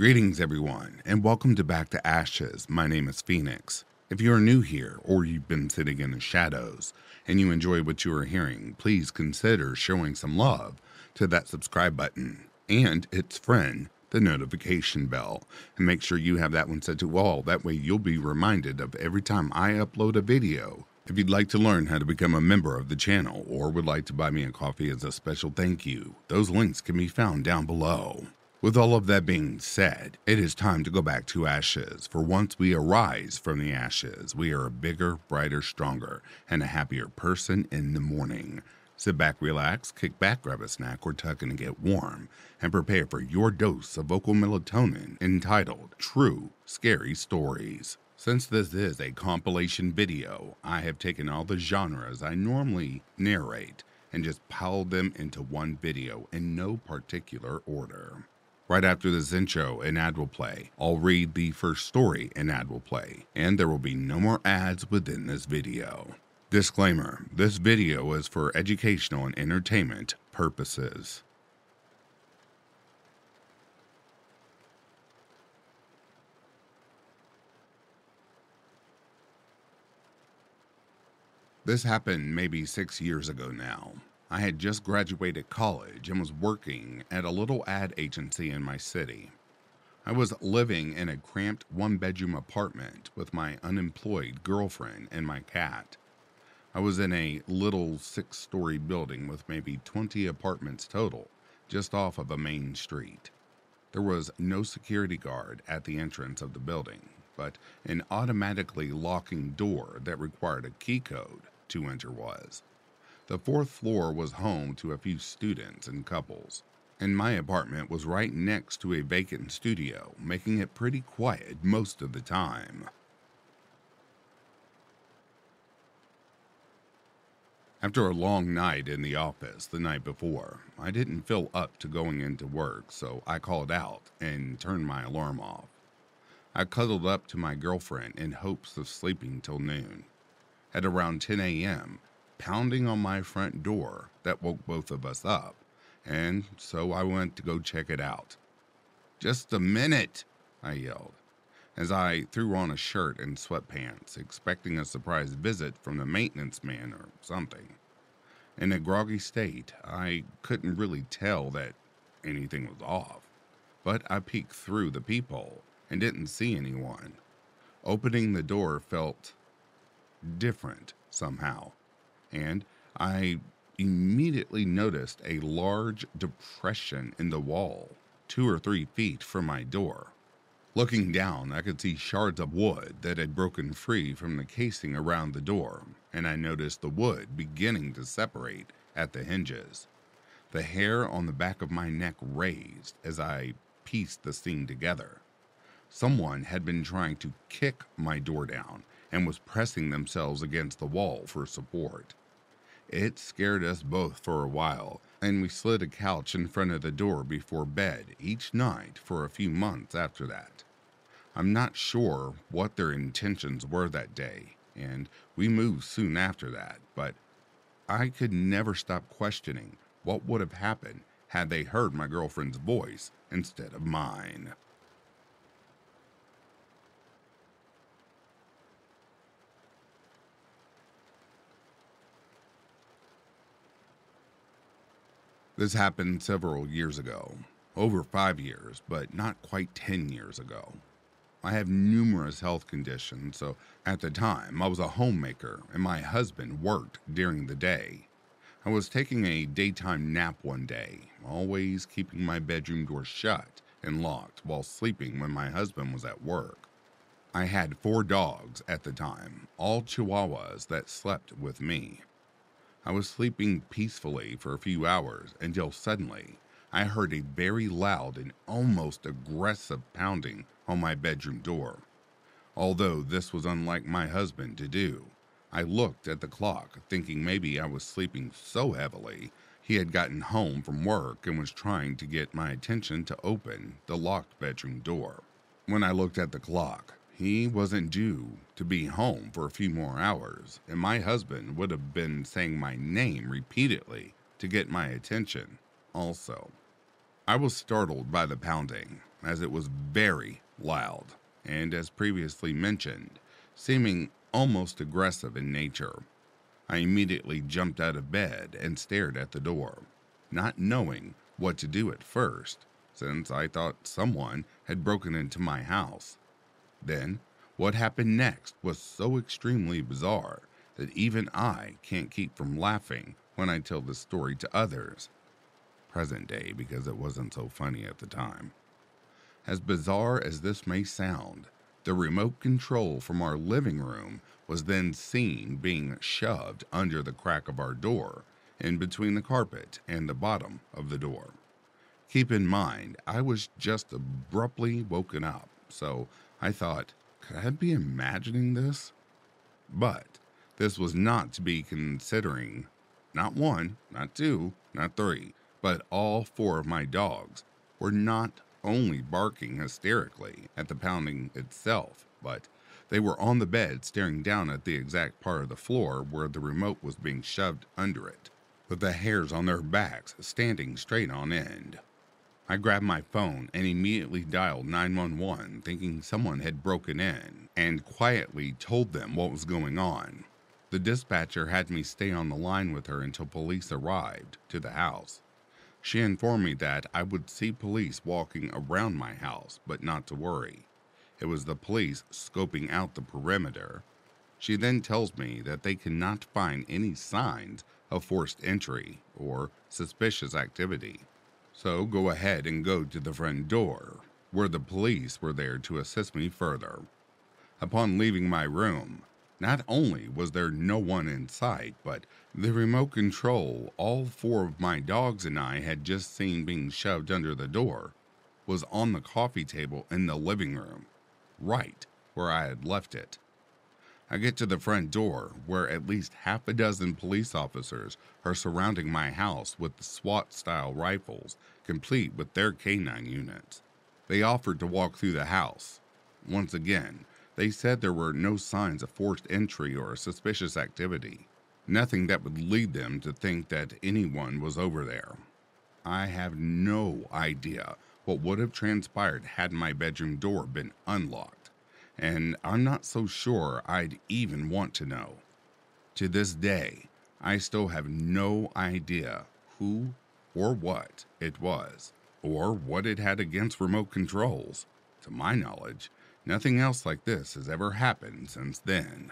Greetings, everyone, and welcome to Back to Ashes. My name is Phoenix. If you are new here, or you've been sitting in the shadows, and you enjoy what you are hearing, please consider showing some love to that subscribe button and its friend, the notification bell, and make sure you have that one set to all. That way you'll be reminded of every time I upload a video. If you'd like to learn how to become a member of the channel or would like to buy me a coffee as a special thank you, those links can be found down below. With all of that being said, it is time to go back to ashes, for once we arise from the ashes, we are a bigger, brighter, stronger, and a happier person in the morning. Sit back, relax, kick back, grab a snack, or tuck in and get warm, and prepare for your dose of vocal melatonin entitled True Scary Stories. Since this is a compilation video, I have taken all the genres I normally narrate and just piled them into one video in no particular order. Right after this intro, an ad will play. I'll read the first story, an ad will play, and there will be no more ads within this video. Disclaimer, this video is for educational and entertainment purposes. This happened maybe 6 years ago now. I had just graduated college and was working at a little ad agency in my city. I was living in a cramped one-bedroom apartment with my unemployed girlfriend and my cat. I was in a little six-story building with maybe 20 apartments total, just off of a main street. There was no security guard at the entrance of the building, but an automatically locking door that required a key code to enter was. The fourth floor was home to a few students and couples, and my apartment was right next to a vacant studio, making it pretty quiet most of the time. After a long night in the office the night before, I didn't feel up to going into work, so I called out and turned my alarm off. I cuddled up to my girlfriend in hopes of sleeping till noon. At around 10 a.m., pounding on my front door that woke both of us up, and so I went to go check it out. "Just a minute," I yelled, as I threw on a shirt and sweatpants, expecting a surprise visit from the maintenance man or something. In a groggy state, I couldn't really tell that anything was off, but I peeked through the peephole and didn't see anyone. Opening the door felt different somehow, and I immediately noticed a large depression in the wall, 2 or 3 feet from my door. Looking down, I could see shards of wood that had broken free from the casing around the door, and I noticed the wood beginning to separate at the hinges. The hair on the back of my neck raised as I pieced the scene together. Someone had been trying to kick my door down and was pressing themselves against the wall for support. It scared us both for a while, and we slid a couch in front of the door before bed each night for a few months after that. I'm not sure what their intentions were that day, and we moved soon after that, but I could never stop questioning what would have happened had they heard my girlfriend's voice instead of mine. This happened several years ago, over 5 years, but not quite 10 years ago. I have numerous health conditions, so at the time I was a homemaker and my husband worked during the day. I was taking a daytime nap one day, always keeping my bedroom door shut and locked while sleeping when my husband was at work. I had 4 dogs at the time, all Chihuahuas that slept with me. I was sleeping peacefully for a few hours until suddenly I heard a very loud and almost aggressive pounding on my bedroom door. Although this was unlike my husband to do, I looked at the clock thinking maybe I was sleeping so heavily he had gotten home from work and was trying to get my attention to open the locked bedroom door. When I looked at the clock, he wasn't due to be home for a few more hours, and my husband would have been saying my name repeatedly to get my attention also. I was startled by the pounding, as it was very loud and, as previously mentioned, seeming almost aggressive in nature. I immediately jumped out of bed and stared at the door, not knowing what to do at first, since I thought someone had broken into my house. Then, what happened next was so extremely bizarre that even I can't keep from laughing when I tell this story to others. Present day, because it wasn't so funny at the time. As bizarre as this may sound, the remote control from our living room was then seen being shoved under the crack of our door, in between the carpet and the bottom of the door. Keep in mind, I was just abruptly woken up, so I thought, could I be imagining this? But this was not to be considering not one, not two, not three, but all four of my dogs were not only barking hysterically at the pounding itself, but they were on the bed staring down at the exact part of the floor where the remote was being shoved under it, with the hairs on their backs standing straight on end. I grabbed my phone and immediately dialed 911, thinking someone had broken in, and quietly told them what was going on. The dispatcher had me stay on the line with her until police arrived to the house. She informed me that I would see police walking around my house, but not to worry. It was the police scoping out the perimeter. She then tells me that they cannot find any signs of forced entry or suspicious activity. So go ahead and go to the front door, where the police were there to assist me further. Upon leaving my room, not only was there no one in sight, but the remote control all four of my dogs and I had just seen being shoved under the door was on the coffee table in the living room, right where I had left it. I get to the front door, where at least half a dozen police officers are surrounding my house with SWAT-style rifles, complete with their canine units. They offered to walk through the house. Once again, they said there were no signs of forced entry or suspicious activity, nothing that would lead them to think that anyone was over there. I have no idea what would have transpired had my bedroom door been unlocked, and I'm not so sure I'd even want to know. To this day, I still have no idea who or what it was, or what it had against remote controls. To my knowledge, nothing else like this has ever happened since then.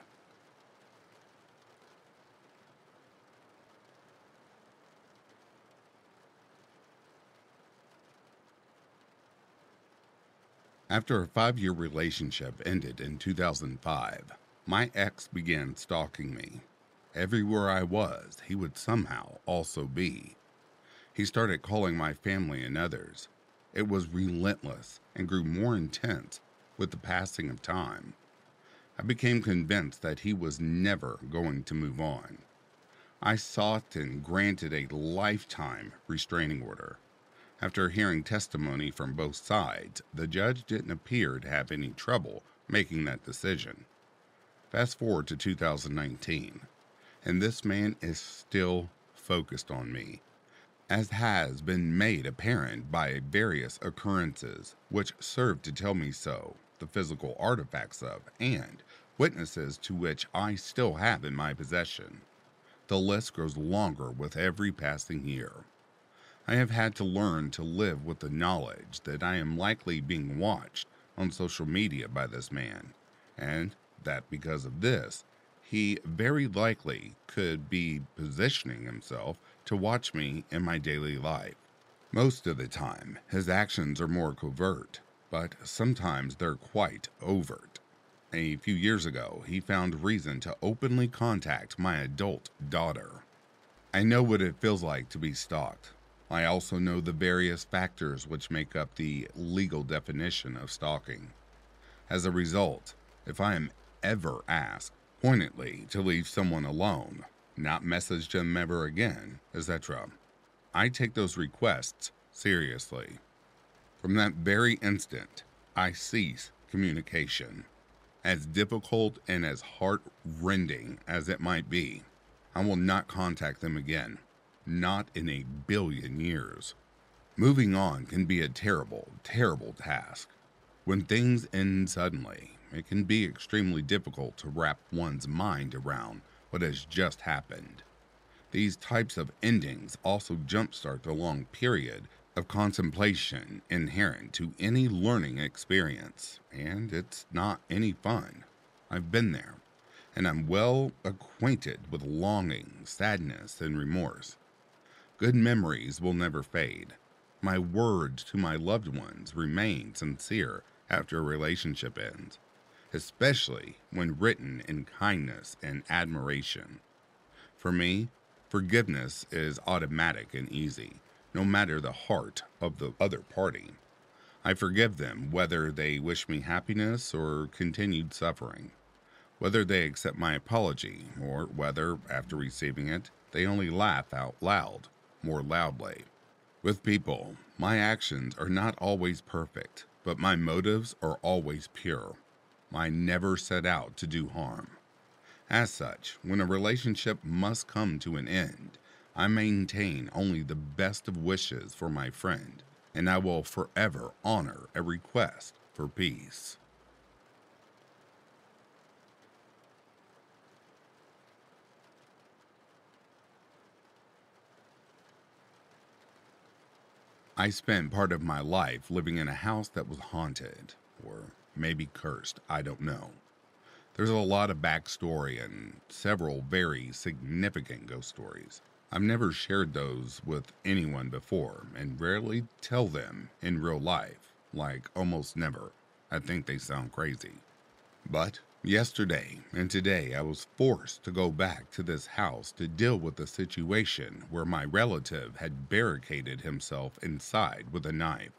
After a 5-year relationship ended in 2005, my ex began stalking me. Everywhere I was, he would somehow also be. He started calling my family and others. It was relentless and grew more intense with the passing of time. I became convinced that he was never going to move on. I sought and granted a lifetime restraining order. After hearing testimony from both sides, the judge didn't appear to have any trouble making that decision. Fast forward to 2019, and this man is still focused on me, as has been made apparent by various occurrences which served to tell me so, the physical artifacts of, and witnesses to which I still have in my possession. The list grows longer with every passing year. I have had to learn to live with the knowledge that I am likely being watched on social media by this man, and that because of this, he very likely could be positioning himself to watch me in my daily life. Most of the time, his actions are more covert, but sometimes they're quite overt. A few years ago, he found reason to openly contact my adult daughter. I know what it feels like to be stalked. I also know the various factors which make up the legal definition of stalking. As a result, if I am ever asked pointedly to leave someone alone, not message them ever again, etc., I take those requests seriously. From that very instant, I cease communication. As difficult and as heart-rending as it might be, I will not contact them again. Not in a billion years. Moving on can be a terrible, terrible task. When things end suddenly, it can be extremely difficult to wrap one's mind around what has just happened. These types of endings also jumpstart the long period of contemplation inherent to any learning experience, and it's not any fun. I've been there, and I'm well acquainted with longing, sadness, and remorse. Good memories will never fade. My words to my loved ones remain sincere after a relationship ends, especially when written in kindness and admiration. For me, forgiveness is automatic and easy, no matter the heart of the other party. I forgive them whether they wish me happiness or continued suffering, whether they accept my apology or whether, after receiving it, they only laugh out loud, more loudly. With people, my actions are not always perfect, but my motives are always pure. I never set out to do harm. As such, when a relationship must come to an end, I maintain only the best of wishes for my friend, and I will forever honor a request for peace. I spent part of my life living in a house that was haunted, or maybe cursed, I don't know. There's a lot of backstory and several very significant ghost stories. I've never shared those with anyone before and rarely tell them in real life, like almost never. I think they sound crazy. But yesterday and today I was forced to go back to this house to deal with a situation where my relative had barricaded himself inside with a knife,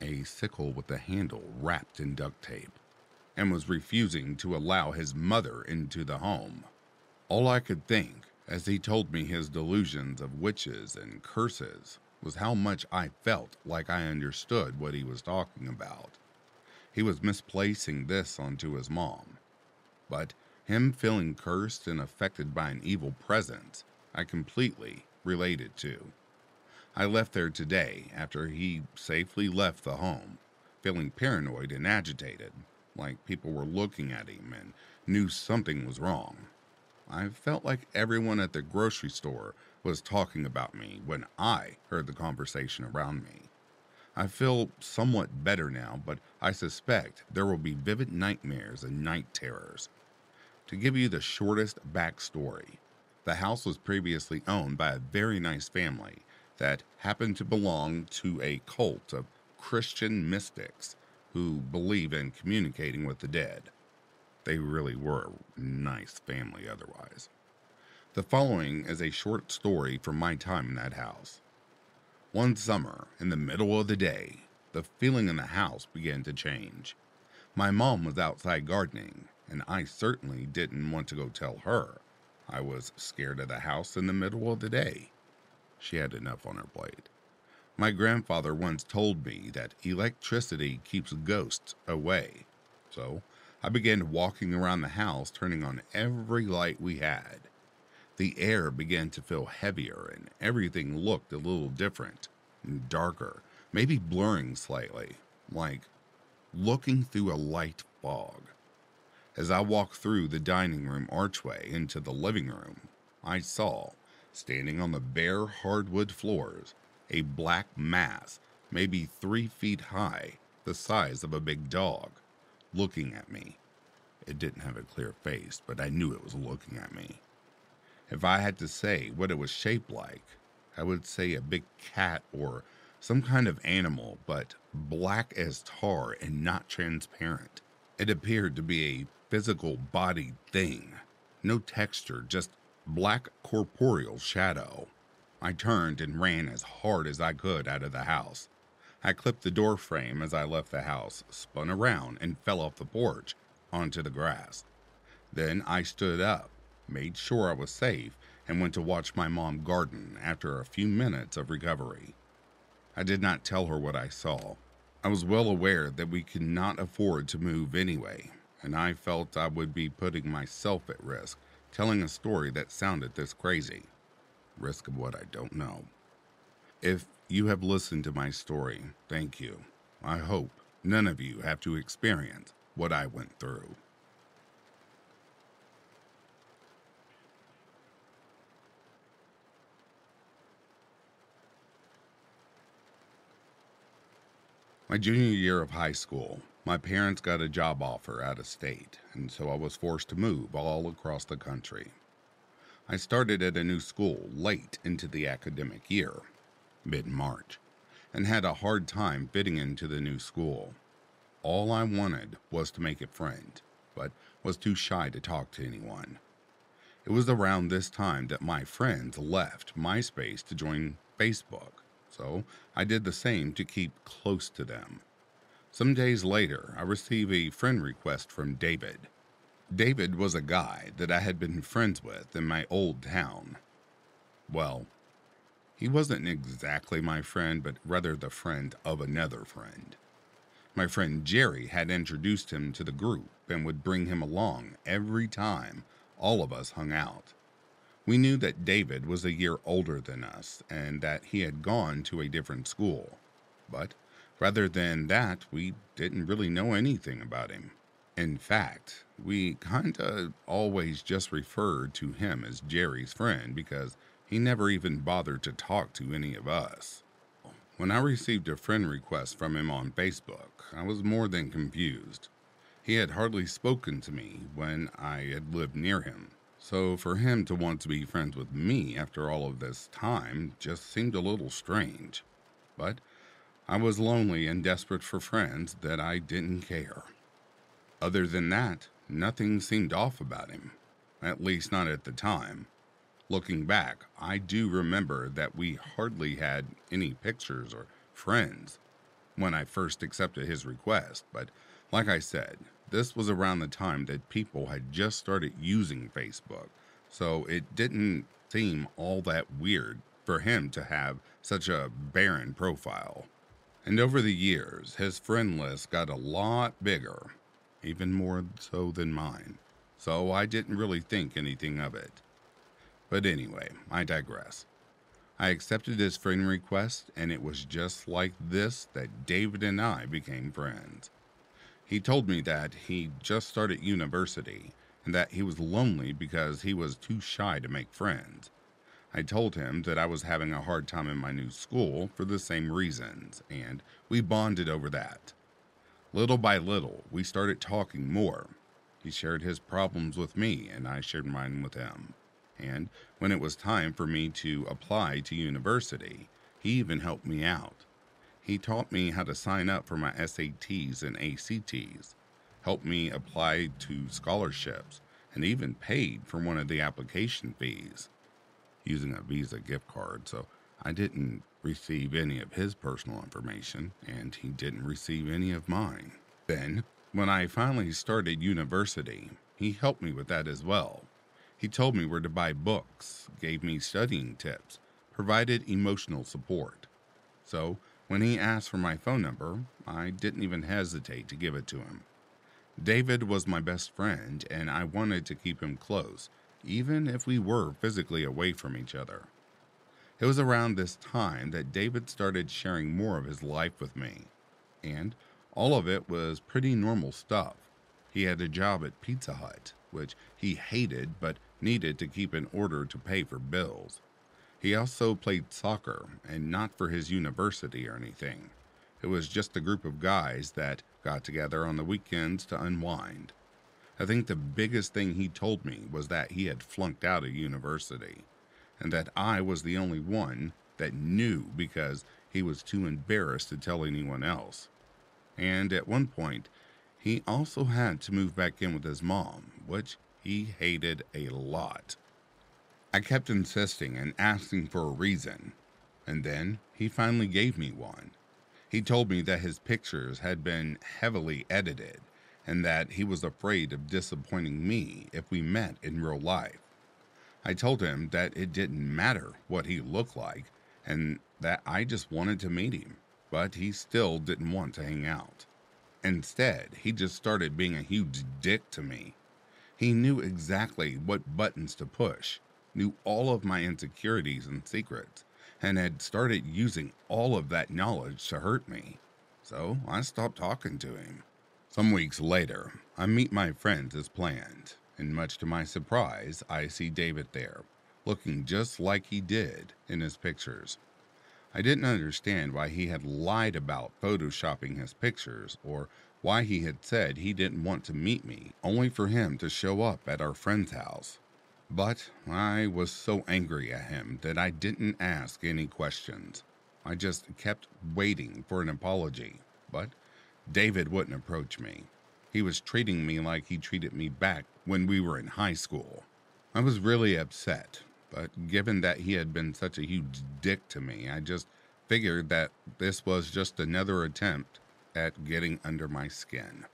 a sickle with a handle wrapped in duct tape, and was refusing to allow his mother into the home. All I could think, as he told me his delusions of witches and curses, was how much I felt like I understood what he was talking about. He was misplacing this onto his mom. But him feeling cursed and affected by an evil presence, I completely related to. I left there today after he safely left the home, feeling paranoid and agitated, like people were looking at him and knew something was wrong. I felt like everyone at the grocery store was talking about me when I heard the conversation around me. I feel somewhat better now, but I suspect there will be vivid nightmares and night terrors. To give you the shortest backstory, the house was previously owned by a very nice family that happened to belong to a cult of Christian mystics who believe in communicating with the dead. They really were a nice family otherwise. The following is a short story from my time in that house. One summer, in the middle of the day, the feeling in the house began to change. My mom was outside gardening, and I certainly didn't want to go tell her I was scared of the house in the middle of the day. She had enough on her plate. My grandfather once told me that electricity keeps ghosts away, so I began walking around the house, turning on every light we had. The air began to feel heavier, and everything looked a little different, darker, maybe blurring slightly, like looking through a light fog. As I walked through the dining room archway into the living room, I saw, standing on the bare hardwood floors, a black mass, maybe 3 feet high, the size of a big dog, looking at me. It didn't have a clear face, but I knew it was looking at me. If I had to say what it was shaped like, I would say a big cat or some kind of animal, but black as tar and not transparent. It appeared to be a physical bodied thing. No texture, just black corporeal shadow. I turned and ran as hard as I could out of the house. I clipped the door frame as I left the house, spun around, and fell off the porch onto the grass. Then I stood up, made sure I was safe, and went to watch my mom garden after a few minutes of recovery. I did not tell her what I saw. I was well aware that we could not afford to move anyway, and I felt I would be putting myself at risk telling a story that sounded this crazy. Risk of what I don't know. If You have listened to my story. Thank you. I hope none of you have to experience what I went through. My junior year of high school, my parents got a job offer out of state, and so I was forced to move all across the country. I started at a new school late into the academic year, mid-March, and had a hard time fitting into the new school. All I wanted was to make a friend, but was too shy to talk to anyone. It was around this time that my friends left MySpace to join Facebook, so I did the same to keep close to them. Some days later, I received a friend request from David. David was a guy that I had been friends with in my old town. Well, he wasn't exactly my friend, but rather the friend of another friend. My friend Jerry had introduced him to the group and would bring him along every time all of us hung out. We knew that David was a year older than us and that he had gone to a different school, but rather than that, we didn't really know anything about him. In fact, we kinda always just referred to him as Jerry's friend because he never even bothered to talk to any of us. When I received a friend request from him on Facebook, I was more than confused. He had hardly spoken to me when I had lived near him, so for him to want to be friends with me after all of this time just seemed a little strange. But I was lonely and desperate for friends that I didn't care. Other than that, nothing seemed off about him, at least not at the time. Looking back, I do remember that we hardly had any pictures or friends when I first accepted his request, but like I said, this was around the time that people had just started using Facebook, so it didn't seem all that weird for him to have such a barren profile. And over the years, his friend list got a lot bigger, even more so than mine, so I didn't really think anything of it. But anyway, I digress. I accepted his friend request, and it was just like this that David and I became friends. He told me that he just started university and that he was lonely because he was too shy to make friends. I told him that I was having a hard time in my new school for the same reasons, and we bonded over that. Little by little, we started talking more. He shared his problems with me, and I shared mine with him. And when it was time for me to apply to university, he even helped me out. He taught me how to sign up for my SATs and ACTs, helped me apply to scholarships, and even paid for one of the application fees using a Visa gift card, so I didn't receive any of his personal information, and he didn't receive any of mine. Then, when I finally started university, he helped me with that as well. He told me where to buy books, gave me studying tips, provided emotional support. So, when he asked for my phone number, I didn't even hesitate to give it to him. David was my best friend, and I wanted to keep him close, even if we were physically away from each other. It was around this time that David started sharing more of his life with me, and all of it was pretty normal stuff. He had a job at Pizza Hut, which he hated but needed to keep in order to pay for bills. He also played soccer, and not for his university or anything. It was just a group of guys that got together on the weekends to unwind. I think the biggest thing he told me was that he had flunked out of university, and that I was the only one that knew because he was too embarrassed to tell anyone else. And at one point, he also had to move back in with his mom, which he hated a lot. I kept insisting and asking for a reason, and then he finally gave me one. He told me that his pictures had been heavily edited, and that he was afraid of disappointing me if we met in real life. I told him that it didn't matter what he looked like and that I just wanted to meet him, but he still didn't want to hang out. Instead, he just started being a huge dick to me. He knew exactly what buttons to push, knew all of my insecurities and secrets, and had started using all of that knowledge to hurt me. So I stopped talking to him. Some weeks later, I meet my friends as planned, and much to my surprise, I see David there, looking just like he did in his pictures. I didn't understand why he had lied about photoshopping his pictures, or why he had said he didn't want to meet me, only for him to show up at our friend's house. But I was so angry at him that I didn't ask any questions. I just kept waiting for an apology, but David wouldn't approach me. He was treating me like he treated me back when we were in high school. I was really upset. But given that he had been such a huge dick to me, I just figured that this was just another attempt at getting under my skin.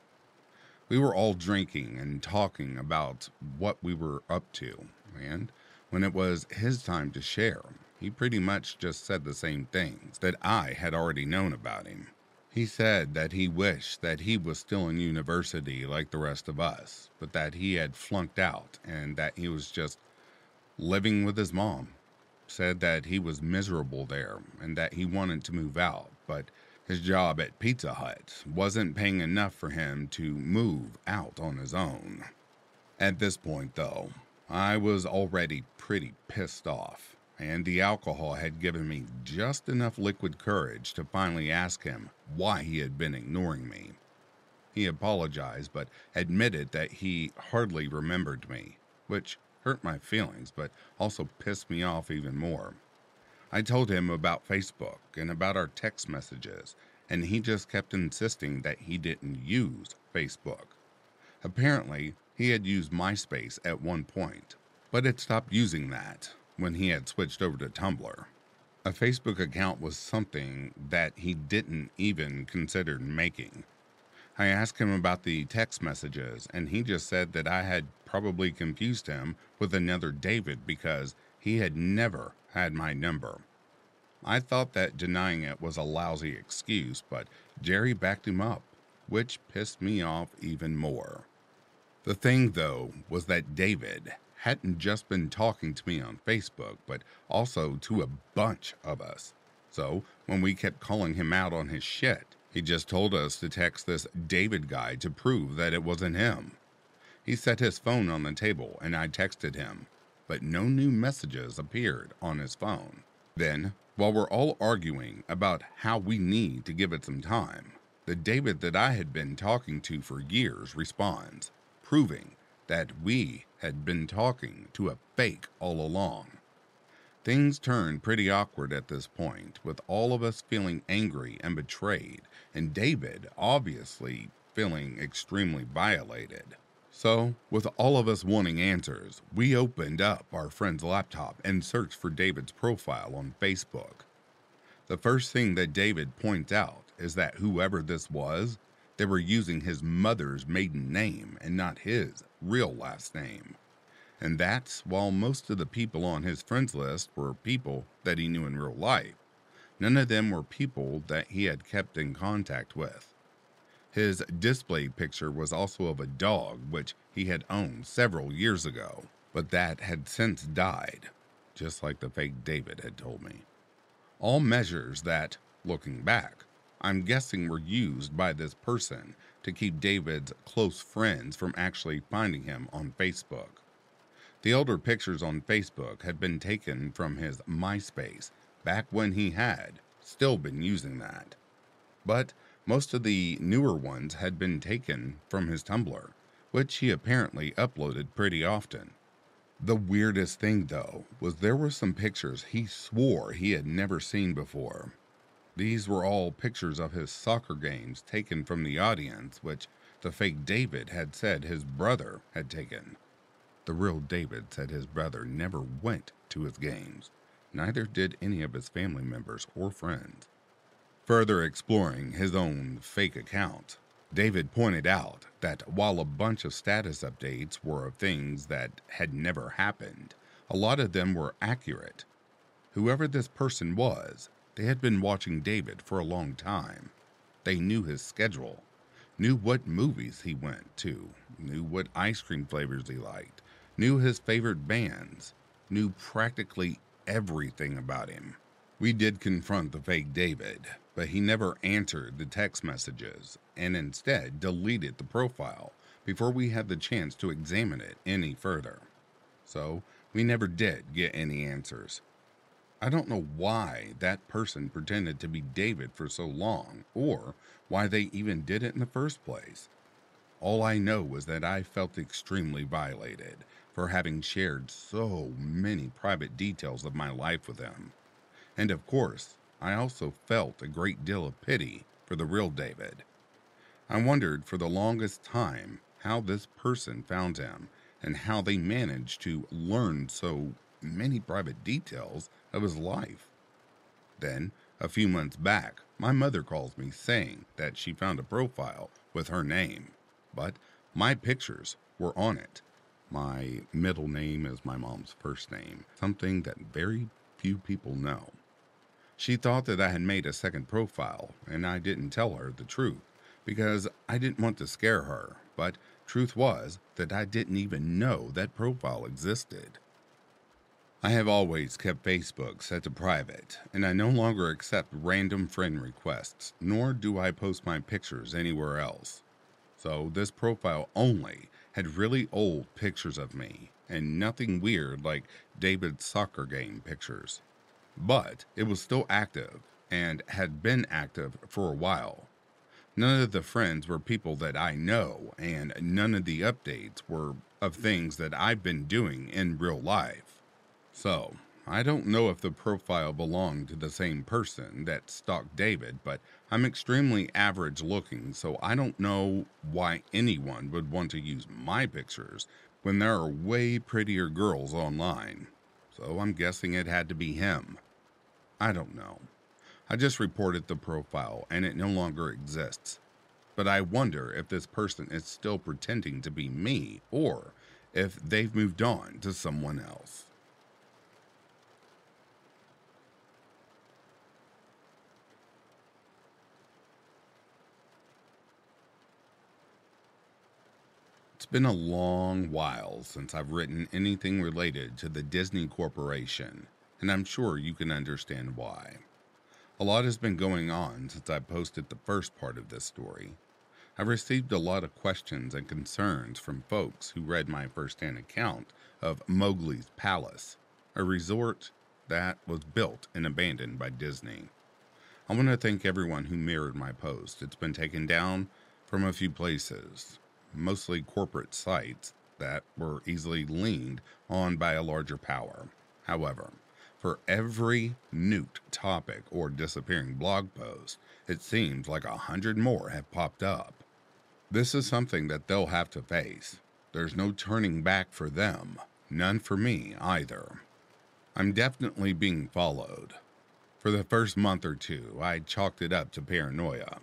We were all drinking and talking about what we were up to, and when it was his time to share, he pretty much just said the same things that I had already known about him. He said that he wished that he was still in university like the rest of us, but that he had flunked out and that he was just living with his mom. Said that he was miserable there and that he wanted to move out, but his job at Pizza Hut wasn't paying enough for him to move out on his own. At this point, though, I was already pretty pissed off, and the alcohol had given me just enough liquid courage to finally ask him why he had been ignoring me. He apologized, but admitted that he hardly remembered me, which hurt my feelings, but also pissed me off even more. I told him about Facebook and about our text messages, and he just kept insisting that he didn't use Facebook. Apparently, he had used MySpace at one point, but had stopped using that when he had switched over to Tumblr. A Facebook account was something that he didn't even consider making. I asked him about the text messages, and he just said that I had probably confused him with another David because he had never had my number. I thought that denying it was a lousy excuse, but Jerry backed him up, which pissed me off even more. The thing, though, was that David hadn't just been talking to me on Facebook, but also to a bunch of us. So when we kept calling him out on his shit, he just told us to text this David guy to prove that it wasn't him. He set his phone on the table and I texted him, but no new messages appeared on his phone. Then, while we're all arguing about how we need to give it some time, the David that I had been talking to for years responds, proving that we had been talking to a fake all along. Things turned pretty awkward at this point, with all of us feeling angry and betrayed, and David obviously feeling extremely violated. So, with all of us wanting answers, we opened up our friend's laptop and searched for David's profile on Facebook. The first thing that David points out is that whoever this was, they were using his mother's maiden name and not his real last name. And that's while most of the people on his friends list were people that he knew in real life. None of them were people that he had kept in contact with. His display picture was also of a dog which he had owned several years ago, but that had since died, just like the fake David had told me. All measures that, looking back, I'm guessing were used by this person to keep David's close friends from actually finding him on Facebook. The older pictures on Facebook had been taken from his MySpace back when he had still been using that. But most of the newer ones had been taken from his Tumblr, which he apparently uploaded pretty often. The weirdest thing, though, was there were some pictures he swore he had never seen before. These were all pictures of his soccer games taken from the audience, which the fake David had said his brother had taken. The real David said his brother never went to his games, neither did any of his family members or friends. Further exploring his own fake account, David pointed out that while a bunch of status updates were of things that had never happened, a lot of them were accurate. Whoever this person was, they had been watching David for a long time. They knew his schedule, knew what movies he went to, knew what ice cream flavors he liked, knew his favorite bands, knew practically everything about him. We did confront the fake David, but he never answered the text messages and instead deleted the profile before we had the chance to examine it any further. So we never did get any answers. I don't know why that person pretended to be David for so long, or why they even did it in the first place. All I know was that I felt extremely violated for having shared so many private details of my life with him. And of course, I also felt a great deal of pity for the real David. I wondered for the longest time how this person found him and how they managed to learn so many private details of his life. Then, a few months back, my mother calls me saying that she found a profile with her name, but my pictures were on it. My middle name is my mom's first name, something that very few people know. She thought that I had made a second profile, and I didn't tell her the truth because I didn't want to scare her, but truth was that I didn't even know that profile existed. I have always kept Facebook set to private, and I no longer accept random friend requests, nor do I post my pictures anywhere else. So this profile only had really old pictures of me, and nothing weird like David's soccer game pictures. But it was still active, and had been active for a while. None of the friends were people that I know, and none of the updates were of things that I've been doing in real life. So, I don't know if the profile belonged to the same person that stalked David, but I'm extremely average looking, so I don't know why anyone would want to use my pictures when there are way prettier girls online. So I'm guessing it had to be him. I don't know. I just reported the profile and it no longer exists. But I wonder if this person is still pretending to be me or if they've moved on to someone else. It's been a long while since I've written anything related to the Disney Corporation, and I'm sure you can understand why. A lot has been going on since I posted the first part of this story. I've received a lot of questions and concerns from folks who read my first-hand account of Mowgli's Palace, a resort that was built and abandoned by Disney. I want to thank everyone who mirrored my post. It's been taken down from a few places, mostly corporate sites that were easily leaned on by a larger power. However, for every nuked topic or disappearing blog post, it seems like 100 more have popped up. This is something that they'll have to face. There's no turning back for them, none for me either. I'm definitely being followed. For the first month or two, I chalked it up to paranoia.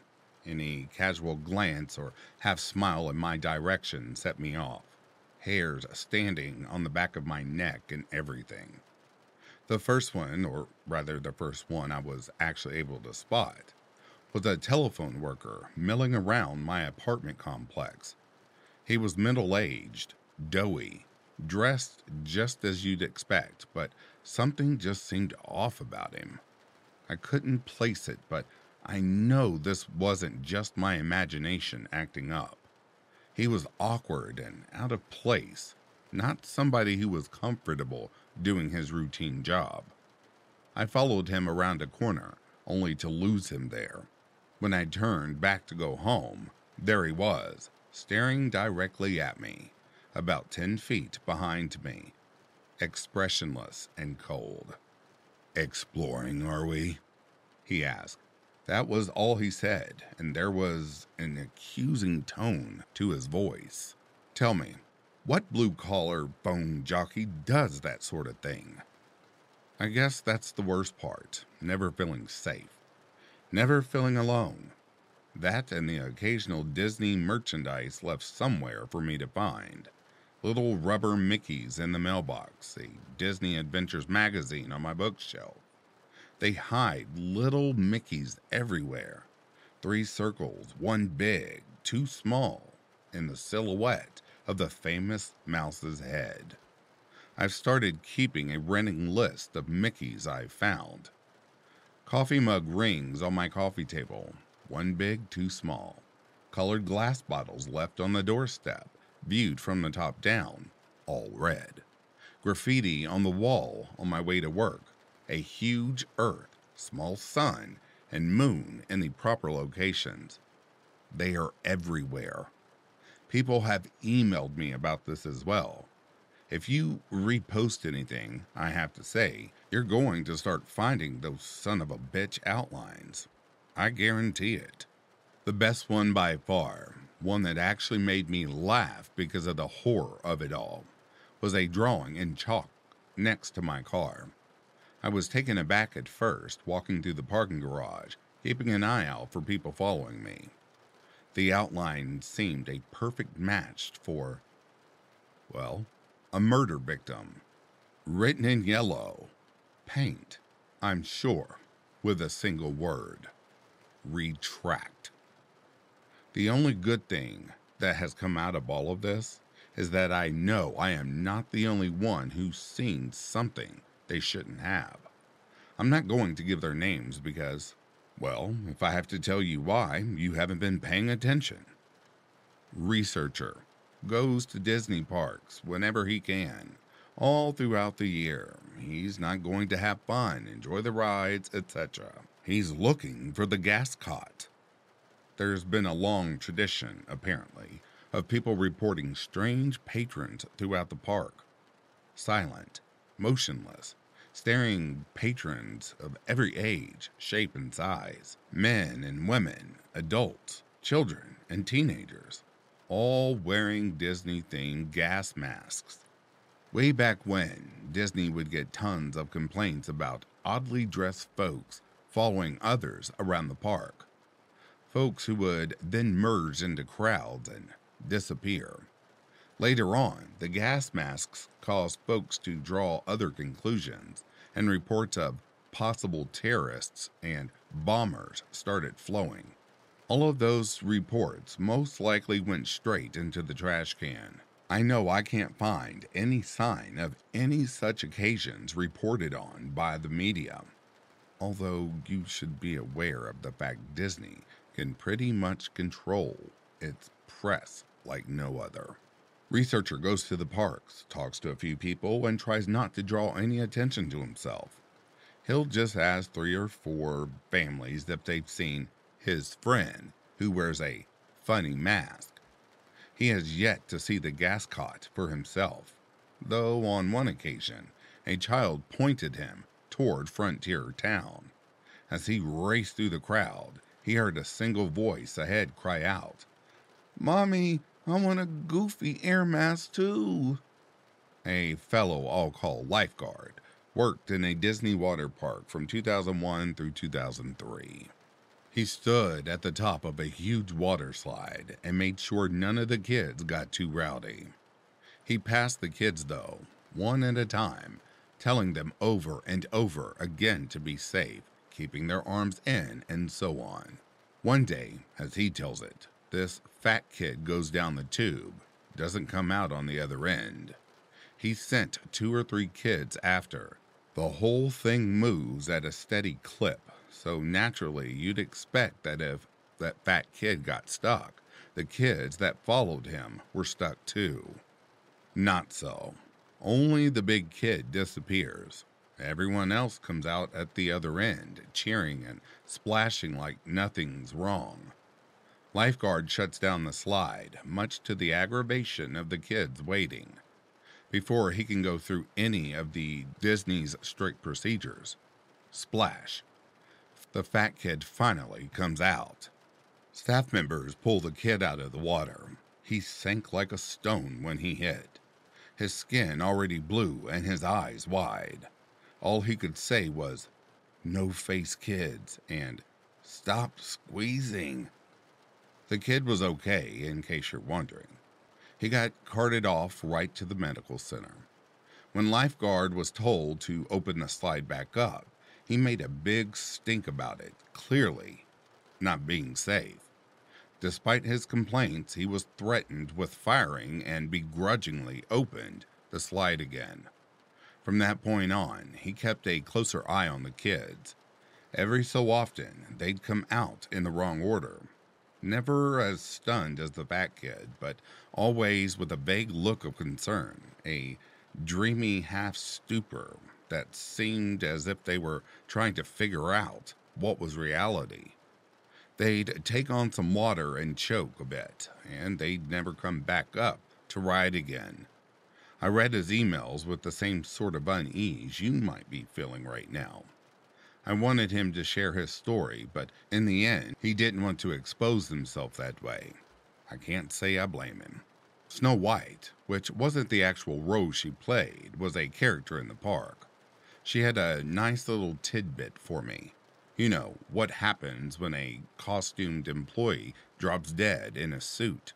Any casual glance or half-smile in my direction set me off, hairs standing on the back of my neck and everything. The first one, or rather the first one I was actually able to spot, was a telephone worker milling around my apartment complex. He was middle-aged, doughy, dressed just as you'd expect, but something just seemed off about him. I couldn't place it, but I know this wasn't just my imagination acting up. He was awkward and out of place, not somebody who was comfortable doing his routine job. I followed him around a corner, only to lose him there. When I turned back to go home, there he was, staring directly at me, about 10 feet behind me, expressionless and cold. "Exploring, are we?" he asked. That was all he said, and there was an accusing tone to his voice. Tell me, what blue-collar phone jockey does that sort of thing? I guess that's the worst part, never feeling safe. Never feeling alone. That and the occasional Disney merchandise left somewhere for me to find. Little rubber Mickeys in the mailbox, a Disney Adventures magazine on my bookshelf. They hide little Mickeys everywhere. 3 circles, 1 big, 2 small, in the silhouette of the famous mouse's head. I've started keeping a running list of Mickeys I've found. Coffee mug rings on my coffee table. One big, two small. Colored glass bottles left on the doorstep, viewed from the top down, all red. Graffiti on the wall on my way to work. A huge earth, small sun, and moon in the proper locations. They are everywhere. People have emailed me about this as well. If you repost anything, I have to say, you're going to start finding those son-of-a-bitch outlines. I guarantee it. The best one by far, one that actually made me laugh because of the horror of it all, was a drawing in chalk next to my car. I was taken aback at first, walking through the parking garage, keeping an eye out for people following me. The outline seemed a perfect match for, well, a murder victim. Written in yellow. Paint, I'm sure, with a single word. Retract. The only good thing that has come out of all of this is that I know I am not the only one who's seen something they shouldn't have. I'm not going to give their names because, well, if I have to tell you why, you haven't been paying attention. Researcher goes to Disney parks whenever he can, all throughout the year. He's not going to have fun, enjoy the rides, etc. He's looking for the gas cot. There's been a long tradition, apparently, of people reporting strange patrons throughout the park. Silent, motionless, staring patrons of every age, shape, and size. Men and women, adults, children, and teenagers, all wearing Disney-themed gas masks. Way back when, Disney would get tons of complaints about oddly dressed folks following others around the park. Folks who would then merge into crowds and disappear. Later on, the gas masks caused folks to draw other conclusions, and reports of possible terrorists and bombers started flowing. All of those reports most likely went straight into the trash can. I know I can't find any sign of any such occasions reported on by the media. Although you should be aware of the fact Disney can pretty much control its press like no other. Researcher goes to the parks, talks to a few people, and tries not to draw any attention to himself. He'll just ask 3 or 4 families if they've seen his friend, who wears a funny mask. He has yet to see the gas cot for himself, though on one occasion, a child pointed him toward Frontier Town. As he raced through the crowd, he heard a single voice ahead cry out, "Mommy, I want a goofy air mask too." A fellow I'll call lifeguard worked in a Disney water park from 2001 through 2003. He stood at the top of a huge water slide and made sure none of the kids got too rowdy. He passed the kids though, one at a time, telling them over and over again to be safe, keeping their arms in, and so on. One day, as he tells it, this fat kid goes down the tube, doesn't come out on the other end. He sent 2 or 3 kids after. The whole thing moves at a steady clip. So naturally, you'd expect that if that fat kid got stuck, the kids that followed him were stuck too. Not so. Only the big kid disappears. Everyone else comes out at the other end, cheering and splashing like nothing's wrong. Lifeguard shuts down the slide, much to the aggravation of the kids waiting. Before he can go through any of the Disney's strict procedures, splash. The fat kid finally comes out. Staff members pull the kid out of the water. He sank like a stone when he hit. His skin already blue and his eyes wide. All he could say was, "No face kids," and "Stop squeezing." The kid was okay, in case you're wondering. He got carted off right to the medical center. When lifeguard was told to open the slide back up, he made a big stink about it, clearly not being safe. Despite his complaints, he was threatened with firing and begrudgingly opened the slide again. From that point on, he kept a closer eye on the kids. Every so often, they'd come out in the wrong order. Never as stunned as the fat kid, but always with a vague look of concern, a dreamy half-stupor that seemed as if they were trying to figure out what was reality. They'd take on some water and choke a bit, and they'd never come back up to ride again. I read his emails with the same sort of unease you might be feeling right now. I wanted him to share his story, but in the end, he didn't want to expose himself that way. I can't say I blame him. Snow White, which wasn't the actual role she played, was a character in the park. She had a nice little tidbit for me. You know, what happens when a costumed employee drops dead in a suit.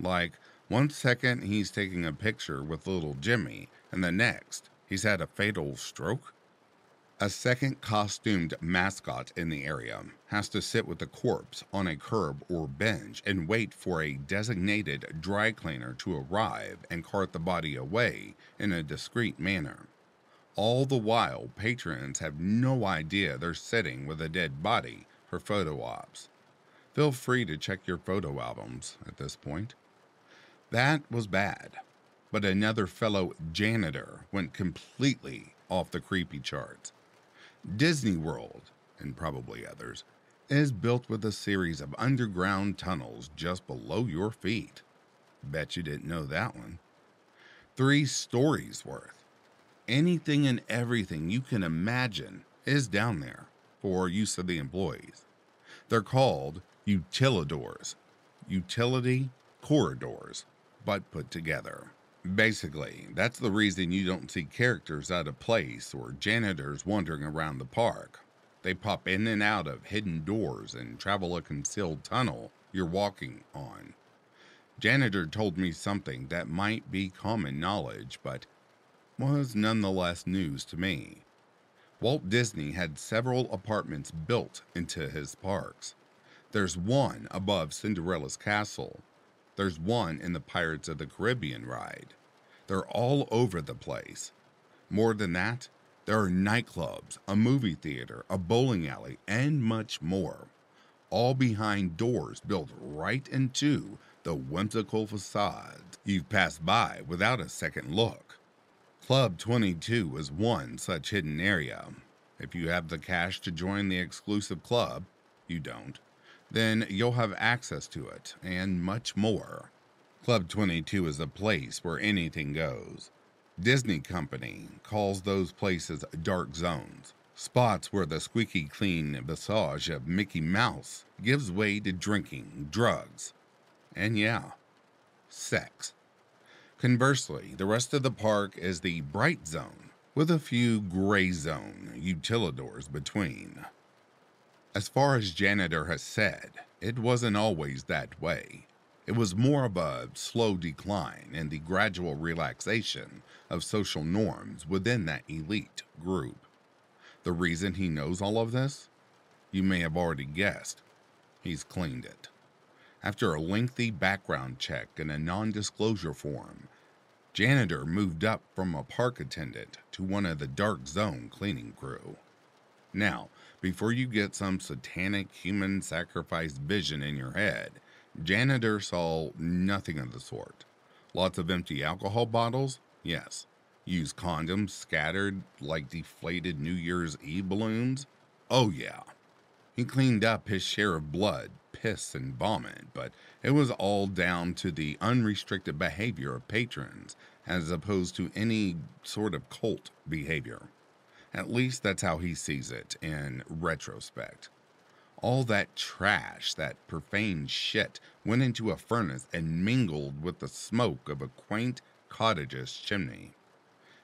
Like, one second he's taking a picture with little Jimmy, and the next, he's had a fatal stroke? A second costumed mascot in the area has to sit with the corpse on a curb or bench and wait for a designated dry cleaner to arrive and cart the body away in a discreet manner. All the while, patrons have no idea they're sitting with a dead body for photo ops. Feel free to check your photo albums at this point. That was bad, but another fellow janitor went completely off the creepy charts. Disney World, and probably others, is built with a series of underground tunnels just below your feet. Bet you didn't know that one. 3 stories worth. Anything and everything you can imagine is down there for use of the employees. They're called utilidors, utility corridors, but put together. Basically, that's the reason you don't see characters out of place or janitors wandering around the park. They pop in and out of hidden doors and travel a concealed tunnel you're walking on. Janitor told me something that might be common knowledge, but was nonetheless news to me. Walt Disney had several apartments built into his parks. There's one above Cinderella's Castle. There's one in the Pirates of the Caribbean ride. They're all over the place. More than that, there are nightclubs, a movie theater, a bowling alley, and much more, all behind doors built right into the whimsical facades you've passed by without a second look. Club 22 is one such hidden area. If you have the cash to join the exclusive club, you don't, then you'll have access to it, and much more. Club 22 is a place where anything goes. Disney Company calls those places dark zones, spots where the squeaky clean visage of Mickey Mouse gives way to drinking, drugs, and yeah, sex. Conversely, the rest of the park is the bright zone, with a few gray zone utilidors between. As far as janitor has said, it wasn't always that way. It was more of a slow decline and the gradual relaxation of social norms within that elite group. The reason he knows all of this? You may have already guessed. He's cleaned it. After a lengthy background check and a non-disclosure form, janitor moved up from a park attendant to one of the dark zone cleaning crew. Now, before you get some satanic human sacrifice vision in your head, janitor saw nothing of the sort. Lots of empty alcohol bottles? Yes. Used condoms scattered like deflated New Year's Eve balloons? Oh yeah. He cleaned up his share of blood, piss, and vomit, but it was all down to the unrestricted behavior of patrons as opposed to any sort of cult behavior. At least that's how he sees it in retrospect. All that trash, that profane shit, went into a furnace and mingled with the smoke of a quaint cottage's chimney.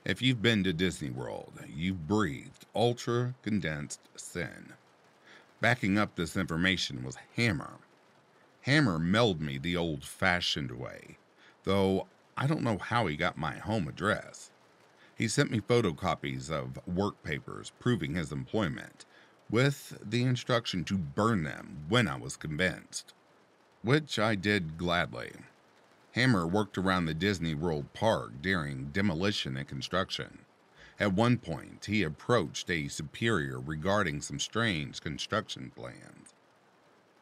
If you've been to Disney World, you've breathed ultra-condensed sin. Backing up this information was Hammer. Hammer mailed me the old-fashioned way, though I don't know how he got my home address. He sent me photocopies of work papers proving his employment, with the instruction to burn them when I was convinced, which I did gladly. Hammer worked around the Disney World Park during demolition and construction. At one point, he approached a superior regarding some strange construction plans.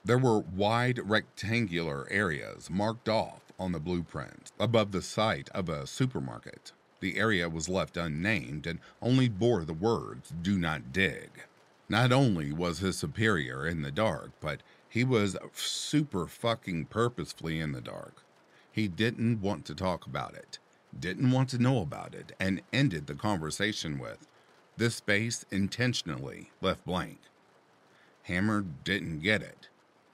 There were wide rectangular areas marked off on the blueprint above the site of a supermarket. The area was left unnamed and only bore the words, "Do not dig." Not only was his superior in the dark, but he was super fucking purposefully in the dark. He didn't want to talk about it, didn't want to know about it, and ended the conversation with, "This space intentionally left blank." Hammer didn't get it.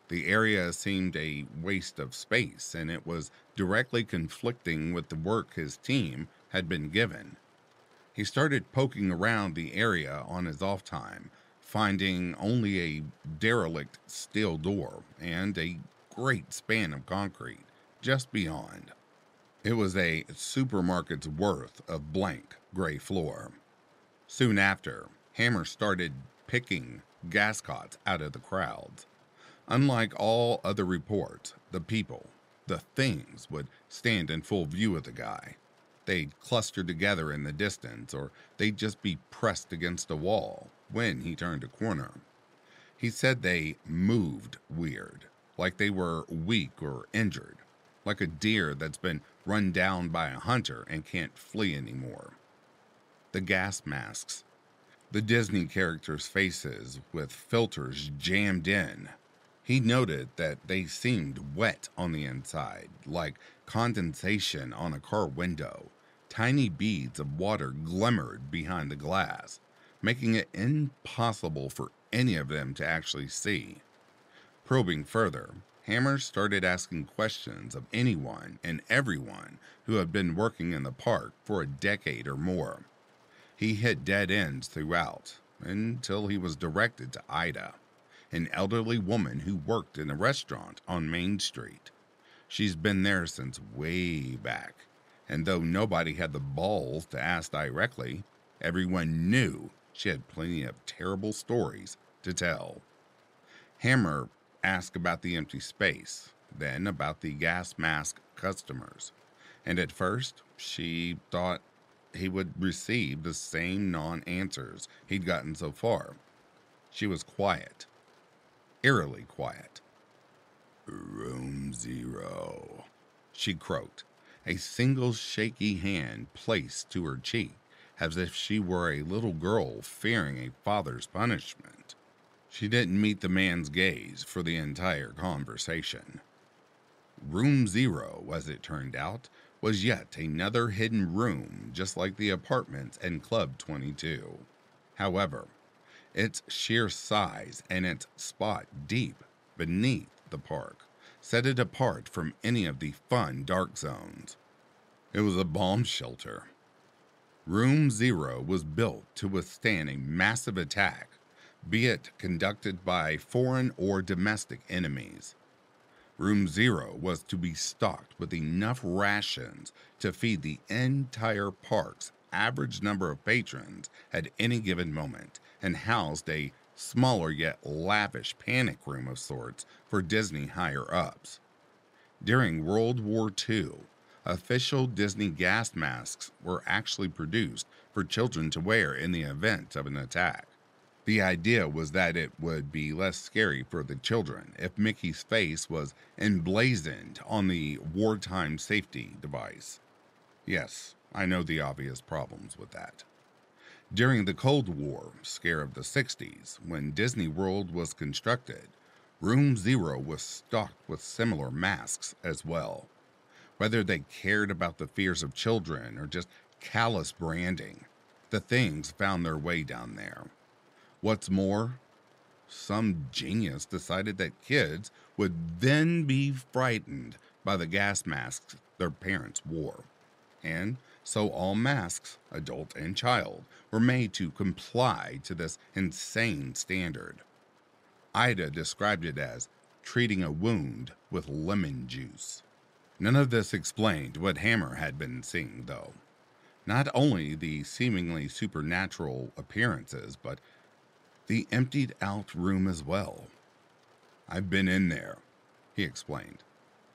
The area seemed a waste of space, and it was directly conflicting with the work his team had been given. He started poking around the area on his off time, finding only a derelict steel door and a great span of concrete just beyond. It was a supermarket's worth of blank gray floor. Soon after, Hammer started picking gascots out of the crowds. Unlike all other reports, the people, the things, would stand in full view of the guy. They'd cluster together in the distance, or they'd just be pressed against a wall when he turned a corner. He said they moved weird, like they were weak or injured, like a deer that's been run down by a hunter and can't flee anymore. The gas masks, the Disney characters' faces with filters jammed in. He noted that they seemed wet on the inside, like condensation on a car window. Tiny beads of water glimmered behind the glass, making it impossible for any of them to actually see. Probing further, Hammer started asking questions of anyone and everyone who had been working in the park for a decade or more. He hit dead ends throughout, until he was directed to Ida, an elderly woman who worked in a restaurant on Main Street. She's been there since way back, and though nobody had the balls to ask directly, everyone knew she had plenty of terrible stories to tell. Hammer asked about the empty space, then about the gas mask customers, and at first she thought he would receive the same non-answers he'd gotten so far. She was quiet. Eerily quiet. "Room Zero," she croaked, a single shaky hand placed to her cheek as if she were a little girl fearing a father's punishment. She didn't meet the man's gaze for the entire conversation. Room Zero, as it turned out, was yet another hidden room, just like the apartments in Club 22. However, its sheer size and its spot deep beneath the park set it apart from any of the fun dark zones. It was a bomb shelter. Room Zero was built to withstand a massive attack, be it conducted by foreign or domestic enemies. Room Zero was to be stocked with enough rations to feed the entire park's average number of patrons at any given moment, and housed a smaller yet lavish panic room of sorts for Disney higher-ups. During World War II, official Disney gas masks were actually produced for children to wear in the event of an attack. The idea was that it would be less scary for the children if Mickey's face was emblazoned on the wartime safety device. Yes, I know the obvious problems with that. During the Cold War scare of the 60s, when Disney World was constructed, Room Zero was stocked with similar masks as well. Whether they cared about the fears of children or just callous branding, the things found their way down there. What's more, some genius decided that kids would then be frightened by the gas masks their parents wore. And so all masks, adult and child, were made to comply to this insane standard. Ida described it as treating a wound with lemon juice. None of this explained what Hammer had been seeing, though. Not only the seemingly supernatural appearances, but the emptied-out room as well. "I've been in there," he explained.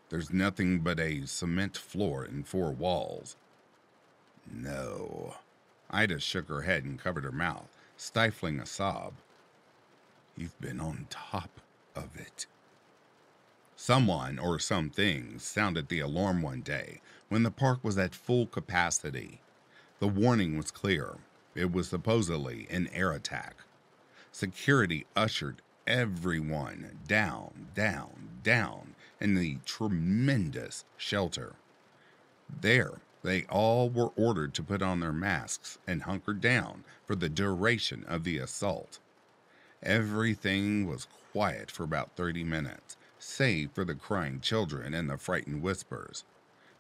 "There's nothing but a cement floor and four walls." "No," Ida shook her head and covered her mouth, stifling a sob. You've been on top of it. Someone or something sounded the alarm one day when the park was at full capacity. The warning was clear. It was supposedly an air attack. Security ushered everyone down in the tremendous shelter. There, they all were ordered to put on their masks and hunker down for the duration of the assault. Everything was quiet for about 30 minutes, save for the crying children and the frightened whispers.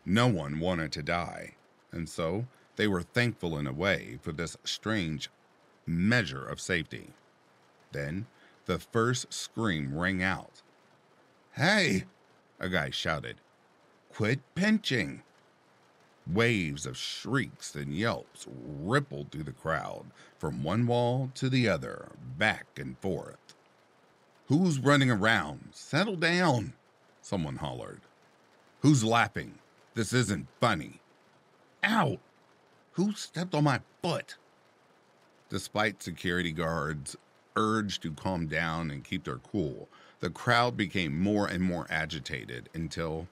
No one wanted to die, and so they were thankful in a way for this strange measure of safety. Then the first scream rang out. Hey, a guy shouted. Quit pinching. Waves of shrieks and yelps rippled through the crowd from one wall to the other, back and forth. Who's running around? Settle down, someone hollered. Who's laughing? This isn't funny. Ow! Who stepped on my foot? Despite security guards' urge to calm down and keep their cool, the crowd became more and more agitated until,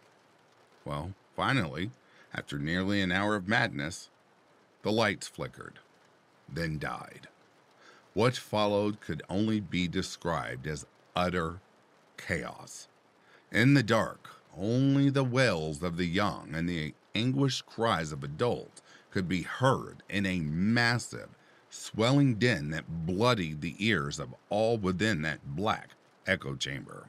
well, finally, after nearly an hour of madness, the lights flickered, then died. What followed could only be described as utter chaos. In the dark, only the wails of the young and the anguished cries of adults could be heard in a massive, swelling din that bloodied the ears of all within that black echo chamber.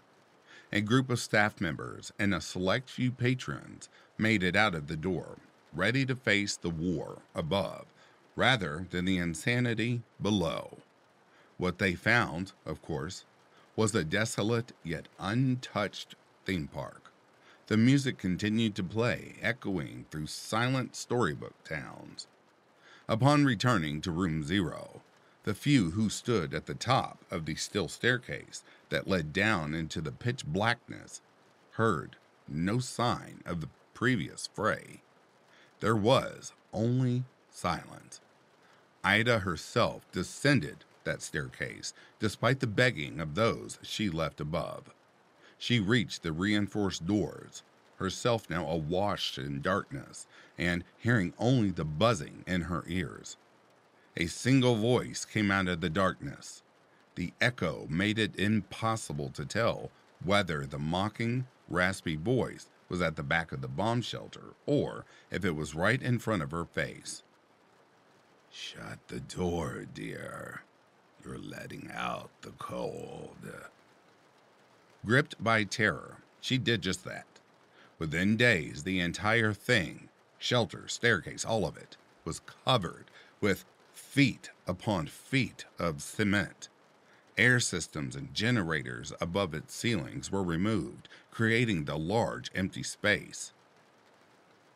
A group of staff members and a select few patrons made it out of the door, ready to face the war above, rather than the insanity below. What they found, of course, was a desolate yet untouched theme park. The music continued to play, echoing through silent storybook towns. Upon returning to Room Zero, the few who stood at the top of the still staircase that led down into the pitch blackness heard no sign of the previous fray. There was only silence. Ida herself descended that staircase, despite the begging of those she left above. She reached the reinforced doors, herself now awash in darkness, and hearing only the buzzing in her ears. A single voice came out of the darkness. The echo made it impossible to tell whether the mocking, raspy voice was at the back of the bomb shelter or if it was right in front of her face. Shut the door, dear. You're letting out the cold. Gripped by terror, she did just that. Within days, the entire thing, shelter, staircase, all of it, was covered with feet upon feet of cement. Air systems and generators above its ceilings were removed, creating the large, empty space.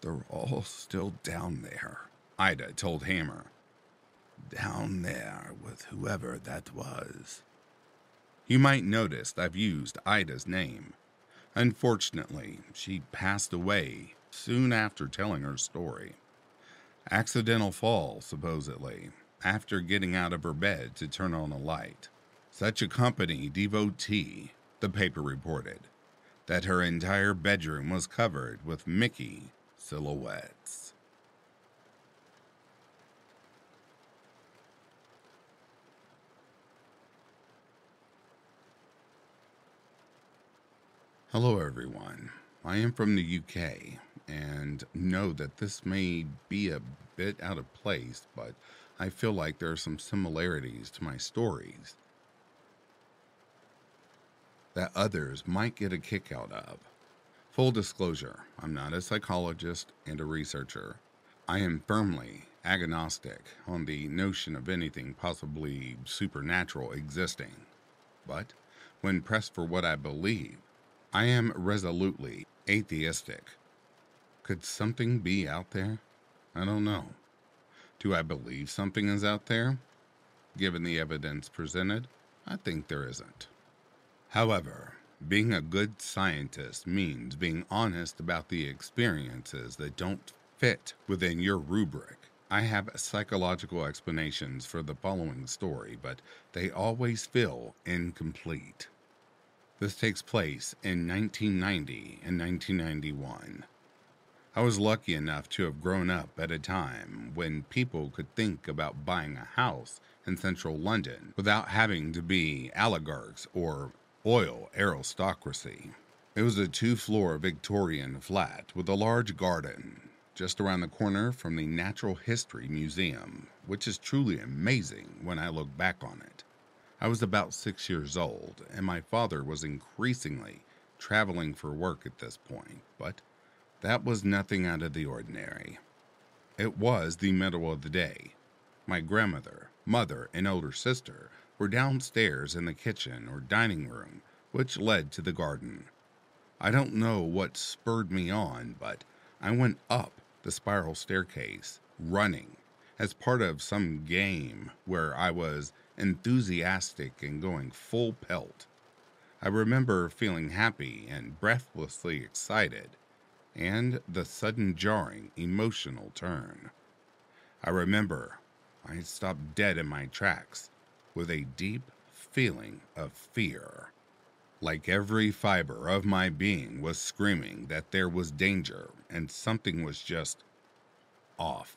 They're all still down there, Ida told Hammer. Down there with whoever that was. You might notice I've used Ida's name. Unfortunately, she passed away soon after telling her story. Accidental fall, supposedly, after getting out of her bed to turn on a light. Such a company devotee, the paper reported, that her entire bedroom was covered with Mickey silhouettes. Hello everyone, I am from the UK and know that this may be a bit out of place, but I feel like there are some similarities to my stories that others might get a kick out of. Full disclosure, I'm not a psychologist and a researcher. I am firmly agnostic on the notion of anything possibly supernatural existing. But when pressed for what I believe, I am resolutely atheistic. Could something be out there? I don't know. Do I believe something is out there? Given the evidence presented, I think there isn't. However, being a good scientist means being honest about the experiences that don't fit within your rubric I have psychological explanations for the following story, but they always feel incomplete. This takes place in 1990 and 1991. I was lucky enough to have grown up at a time when people could think about buying a house in central London without having to be oligarchs or oil aristocracy. It was a two-floor Victorian flat with a large garden just around the corner from the Natural History Museum, which is truly amazing when I look back on it. I was about 6 years old, and my father was increasingly traveling for work at this point, but that was nothing out of the ordinary. It was the middle of the day. My grandmother, mother, and older sister were downstairs in the kitchen or dining room, which led to the garden. I don't know what spurred me on, but I went up the spiral staircase, running, as part of some game where I was enthusiastic and going full pelt. I remember feeling happy and breathlessly excited, and the sudden jarring emotional turn. I remember I stopped dead in my tracks with a deep feeling of fear. Like every fiber of my being was screaming that there was danger and something was just off.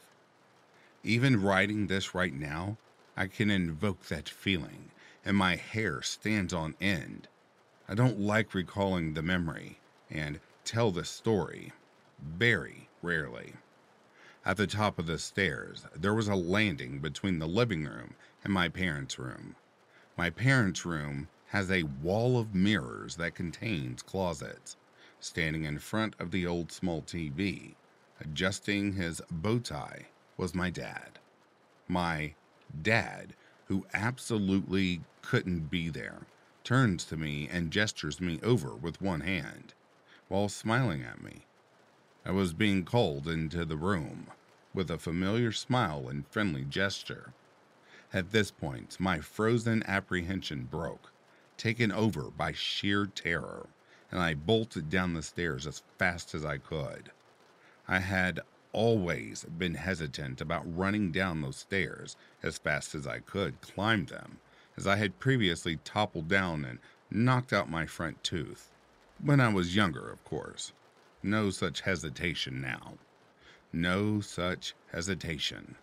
Even writing this right now, I can invoke that feeling and my hair stands on end. I don't like recalling the memory and tell the story, very rarely. At the top of the stairs, there was a landing between the living room and my parents' room. My parents' room has a wall of mirrors that contains closets. Standing in front of the old small TV, adjusting his bow tie, was my dad. My dad, who absolutely couldn't be there, turns to me and gestures me over with one hand, while smiling at me. I was being called into the room with a familiar smile and friendly gesture. At this point, my frozen apprehension broke, taken over by sheer terror, and I bolted down the stairs as fast as I could. I had always been hesitant about running down those stairs as fast as I could climb them, as I had previously toppled down and knocked out my front tooth. When I was younger, of course. No such hesitation now. No such hesitation.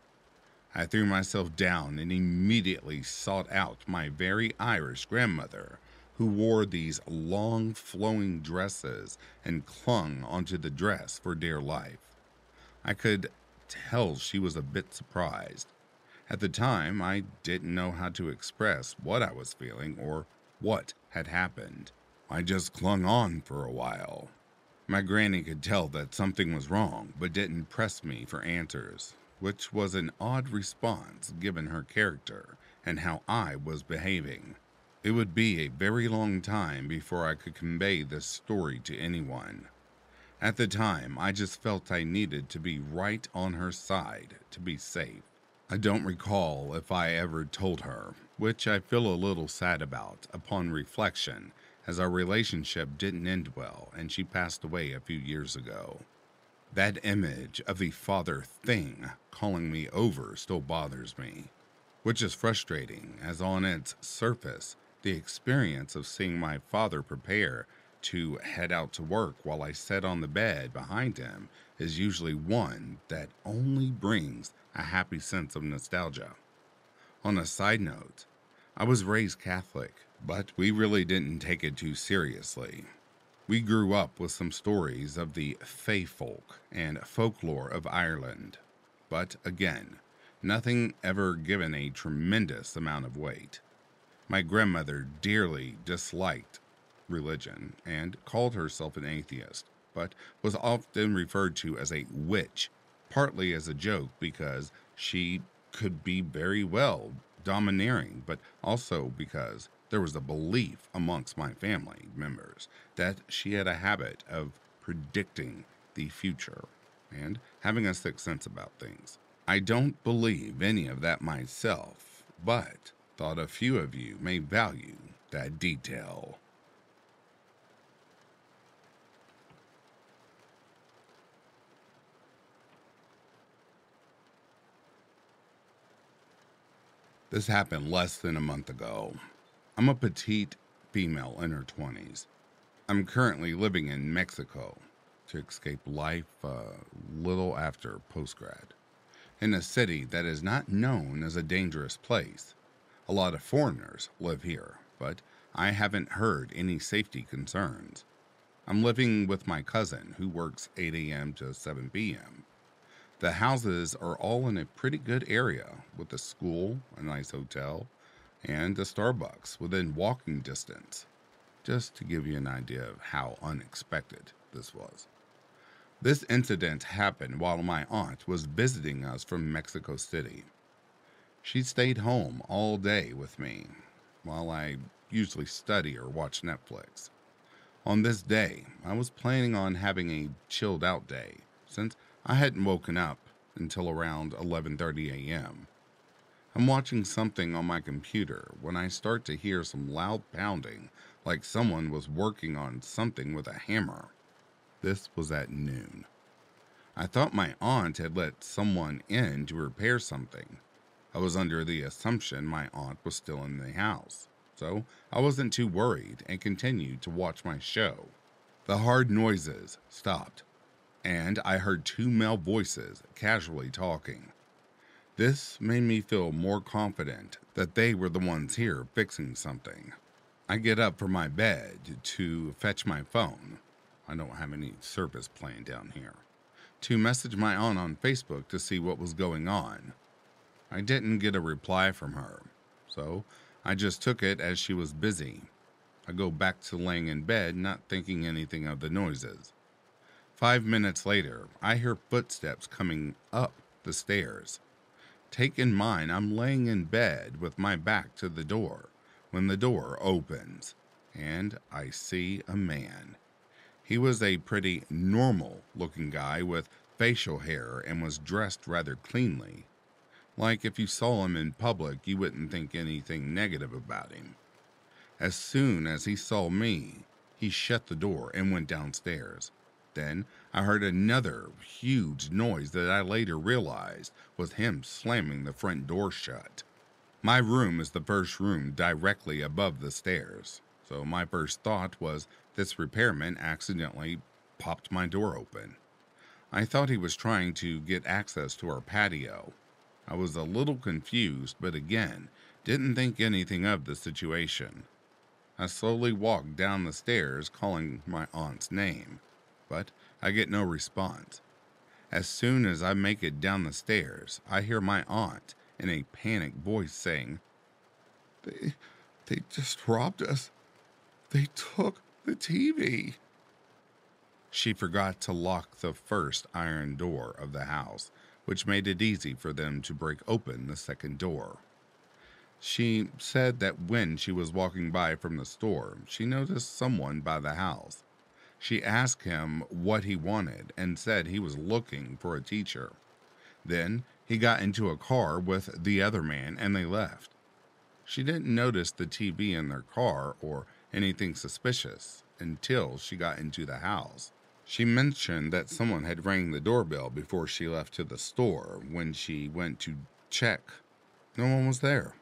I threw myself down and immediately sought out my very Irish grandmother, who wore these long flowing dresses and clung onto the dress for dear life. I could tell she was a bit surprised. At the time, I didn't know how to express what I was feeling or what had happened. I just clung on for a while. My granny could tell that something was wrong, but didn't press me for answers, which was an odd response given her character and how I was behaving. It would be a very long time before I could convey this story to anyone. At the time, I just felt I needed to be right on her side to be safe. I don't recall if I ever told her, which I feel a little sad about upon reflection, as our relationship didn't end well and she passed away a few years ago. That image of the father thing calling me over still bothers me, which is frustrating, as on its surface, the experience of seeing my father prepare to head out to work while I sat on the bed behind him is usually one that only brings a happy sense of nostalgia. On a side note, I was raised Catholic, but we really didn't take it too seriously. We grew up with some stories of the fae folk and folklore of Ireland, but again, nothing ever given a tremendous amount of weight. My grandmother dearly disliked religion and called herself an atheist, but was often referred to as a witch, partly as a joke because she could be very well domineering, but also because there was a belief amongst my family members that she had a habit of predicting the future and having a sixth sense about things. I don't believe any of that myself, but thought a few of you may value that detail. This happened less than a month ago. I'm a petite female in her 20s. I'm currently living in Mexico to escape life a little after post-grad, in a city that is not known as a dangerous place. A lot of foreigners live here, but I haven't heard any safety concerns. I'm living with my cousin, who works 8 a.m. to 7 p.m. The houses are all in a pretty good area, with a school, a nice hotel, and a Starbucks within walking distance, just to give you an idea of how unexpected this was. This incident happened while my aunt was visiting us from Mexico City. She stayed home all day with me, while I usually study or watch Netflix. On this day, I was planning on having a chilled-out day, since I hadn't woken up until around 11:30 a.m. I'm watching something on my computer when I start to hear some loud pounding, like someone was working on something with a hammer. This was at noon. I thought my aunt had let someone in to repair something. I was under the assumption my aunt was still in the house, so I wasn't too worried and continued to watch my show. The hard noises stopped, and I heard two male voices casually talking. This made me feel more confident that they were the ones here fixing something. I get up from my bed to fetch my phone. I don't have any service plan down here. To message my aunt on Facebook to see what was going on. I didn't get a reply from her, so I just took it as she was busy. I go back to laying in bed, not thinking anything of the noises. 5 minutes later, I hear footsteps coming up the stairs. Take in mind, I'm laying in bed with my back to the door when the door opens, and I see a man. He was a pretty normal-looking guy with facial hair and was dressed rather cleanly. Like if you saw him in public, you wouldn't think anything negative about him. As soon as he saw me, he shut the door and went downstairs. Then I heard another huge noise that I later realized was him slamming the front door shut. My room is the first room directly above the stairs, so my first thought was this repairman accidentally popped my door open. I thought he was trying to get access to our patio. I was a little confused, but again, didn't think anything of the situation. I slowly walked down the stairs, calling my aunt's name, but I get no response. As soon as I make it down the stairs, I hear my aunt in a panicked voice saying, They just robbed us. They took the TV. She forgot to lock the first iron door of the house, which made it easy for them to break open the second door. She said that when she was walking by from the store, she noticed someone by the house. She asked him what he wanted and said he was looking for a teacher. Then he got into a car with the other man and they left. She didn't notice the TV in their car or anything suspicious until she got into the house. She mentioned that someone had rang the doorbell before she left to the store. When she went to check, no one was there.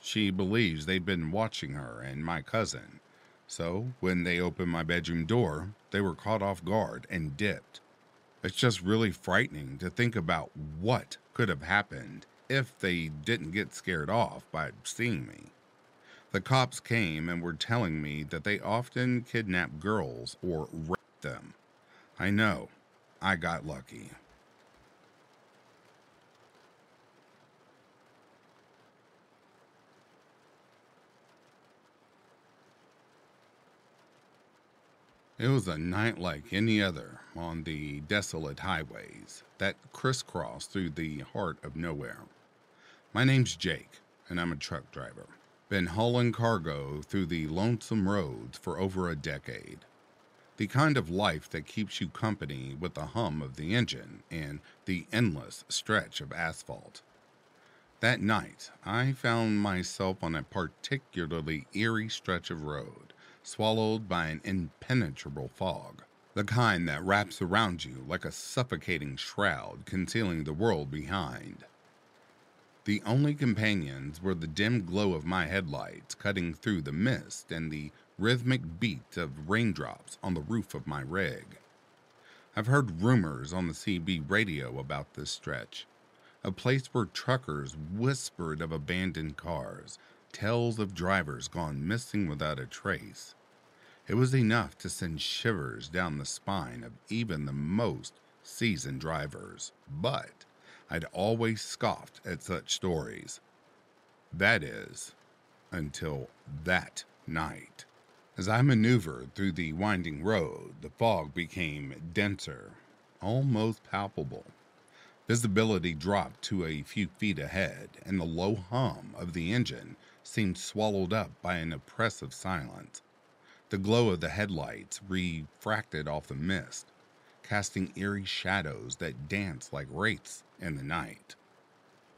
She believes they've been watching her and my cousin. So when they opened my bedroom door, they were caught off guard and dipped. It's just really frightening to think about what could have happened if they didn't get scared off by seeing me. The cops came and were telling me that they often kidnap girls or rape them. I know, I got lucky. It was a night like any other on the desolate highways that crisscross through the heart of nowhere. My name's Jake, and I'm a truck driver. Been hauling cargo through the lonesome roads for over a decade. The kind of life that keeps you company with the hum of the engine and the endless stretch of asphalt. That night, I found myself on a particularly eerie stretch of road, swallowed by an impenetrable fog, the kind that wraps around you like a suffocating shroud, concealing the world behind. The only companions were the dim glow of my headlights cutting through the mist and the rhythmic beat of raindrops on the roof of my rig. I've heard rumors on the CB radio about this stretch, a place where truckers whispered of abandoned cars, tales of drivers gone missing without a trace. It was enough to send shivers down the spine of even the most seasoned drivers, but I'd always scoffed at such stories. That is, until that night. As I maneuvered through the winding road, the fog became denser, almost palpable. Visibility dropped to a few feet ahead, and the low hum of the engine seemed swallowed up by an oppressive silence. The glow of the headlights refracted off the mist, casting eerie shadows that danced like wraiths in the night.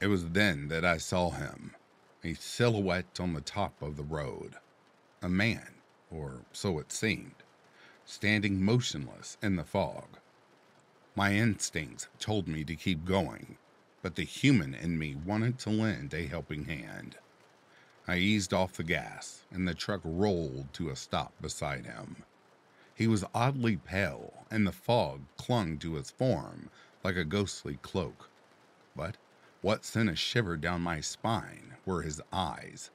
It was then that I saw him, a silhouette on the top of the road. A man, or so it seemed, standing motionless in the fog. My instincts told me to keep going, but the human in me wanted to lend a helping hand. I eased off the gas, and the truck rolled to a stop beside him. He was oddly pale, and the fog clung to his form like a ghostly cloak. But what sent a shiver down my spine were his eyes.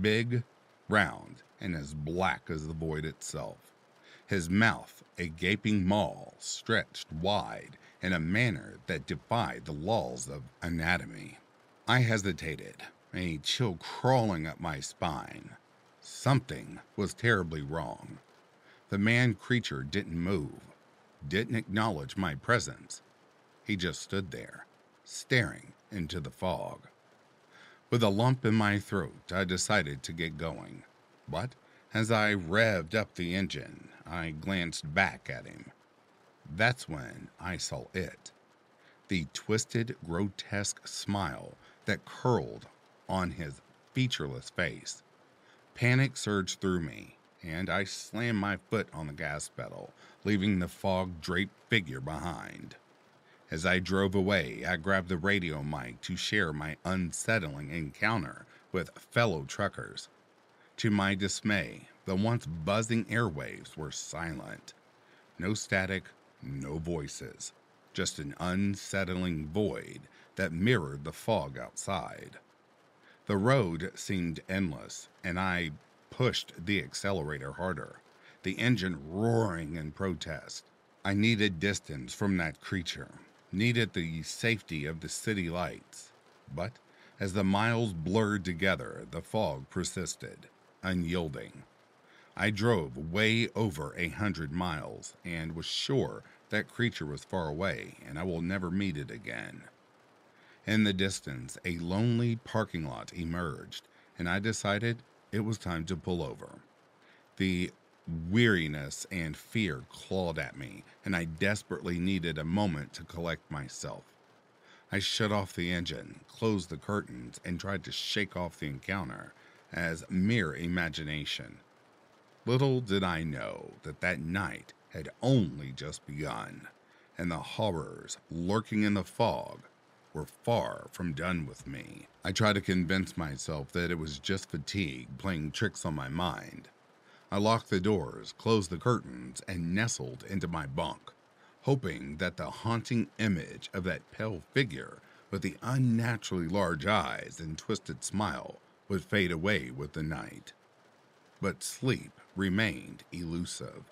Big, round, and as black as the void itself. His mouth, a gaping maw, stretched wide in a manner that defied the laws of anatomy. I hesitated, a chill crawling up my spine. Something was terribly wrong. The man-creature didn't move, didn't acknowledge my presence. He just stood there, staring into the fog. With a lump in my throat, I decided to get going, but as I revved up the engine, I glanced back at him. That's when I saw it. The twisted, grotesque smile that curled on his featureless face. Panic surged through me, and I slammed my foot on the gas pedal, leaving the fog-draped figure behind. As I drove away, I grabbed the radio mic to share my unsettling encounter with fellow truckers. To my dismay, the once buzzing airwaves were silent. No static, no voices, just an unsettling void that mirrored the fog outside. The road seemed endless, and I pushed the accelerator harder, the engine roaring in protest. I needed distance from that creature, needed the safety of the city lights. But as the miles blurred together, the fog persisted, unyielding. I drove way over 100 miles and was sure that creature was far away and I will never meet it again. In the distance, a lonely parking lot emerged, and I decided it was time to pull over. The weariness and fear clawed at me, and I desperately needed a moment to collect myself. I shut off the engine, closed the curtains, and tried to shake off the encounter as mere imagination. Little did I know that that night had only just begun, and the horrors lurking in the fog were far from done with me. I tried to convince myself that it was just fatigue playing tricks on my mind. I locked the doors, closed the curtains, and nestled into my bunk, hoping that the haunting image of that pale figure with the unnaturally large eyes and twisted smile would fade away with the night. But sleep remained elusive.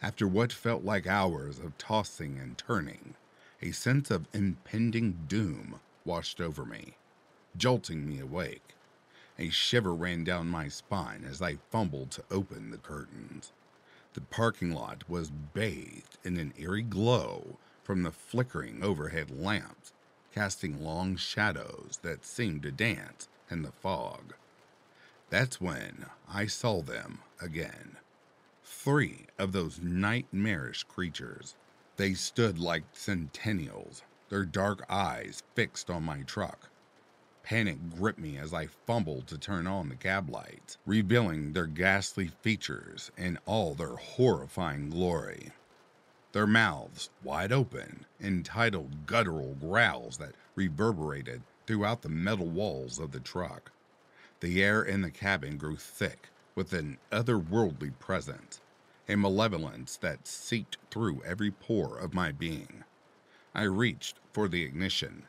After what felt like hours of tossing and turning, a sense of impending doom washed over me, jolting me awake. A shiver ran down my spine as I fumbled to open the curtains. The parking lot was bathed in an eerie glow from the flickering overhead lamps, casting long shadows that seemed to dance in the fog. That's when I saw them again. 3 of those nightmarish creatures. They stood like sentinels, their dark eyes fixed on my truck. Panic gripped me as I fumbled to turn on the cab lights, revealing their ghastly features in all their horrifying glory. Their mouths wide open, entitled guttural growls that reverberated throughout the metal walls of the truck. The air in the cabin grew thick with an otherworldly presence, a malevolence that seeped through every pore of my being. I reached for the ignition,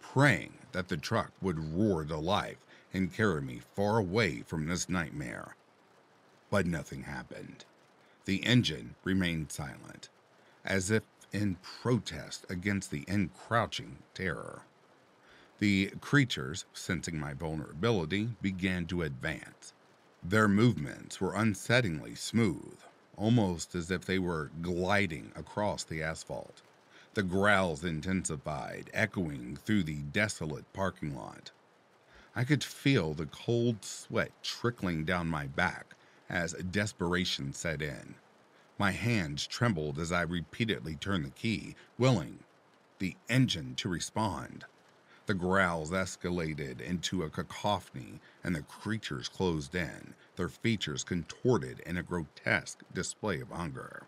praying that the truck would roar to life and carry me far away from this nightmare. But nothing happened. The engine remained silent, as if in protest against the encroaching terror. The creatures, sensing my vulnerability, began to advance. Their movements were unsettlingly smooth, almost as if they were gliding across the asphalt. The growls intensified, echoing through the desolate parking lot. I could feel the cold sweat trickling down my back as desperation set in. My hands trembled as I repeatedly turned the key, willing the engine to respond. The growls escalated into a cacophony, and the creatures closed in, their features contorted in a grotesque display of hunger.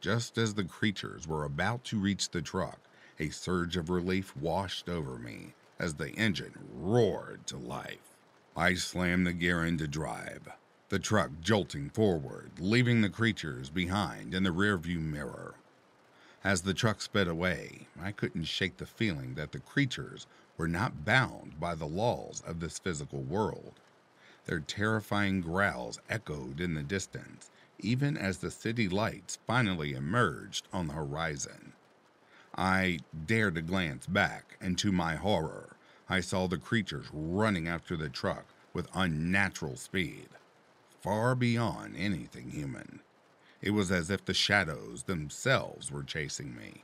Just as the creatures were about to reach the truck, a surge of relief washed over me as the engine roared to life. I slammed the gear into drive, the truck jolting forward, leaving the creatures behind in the rearview mirror. As the truck sped away, I couldn't shake the feeling that the creatures were not bound by the laws of this physical world. Their terrifying growls echoed in the distance, even as the city lights finally emerged on the horizon. I dared to glance back, and to my horror, I saw the creatures running after the truck with unnatural speed, far beyond anything human. It was as if the shadows themselves were chasing me.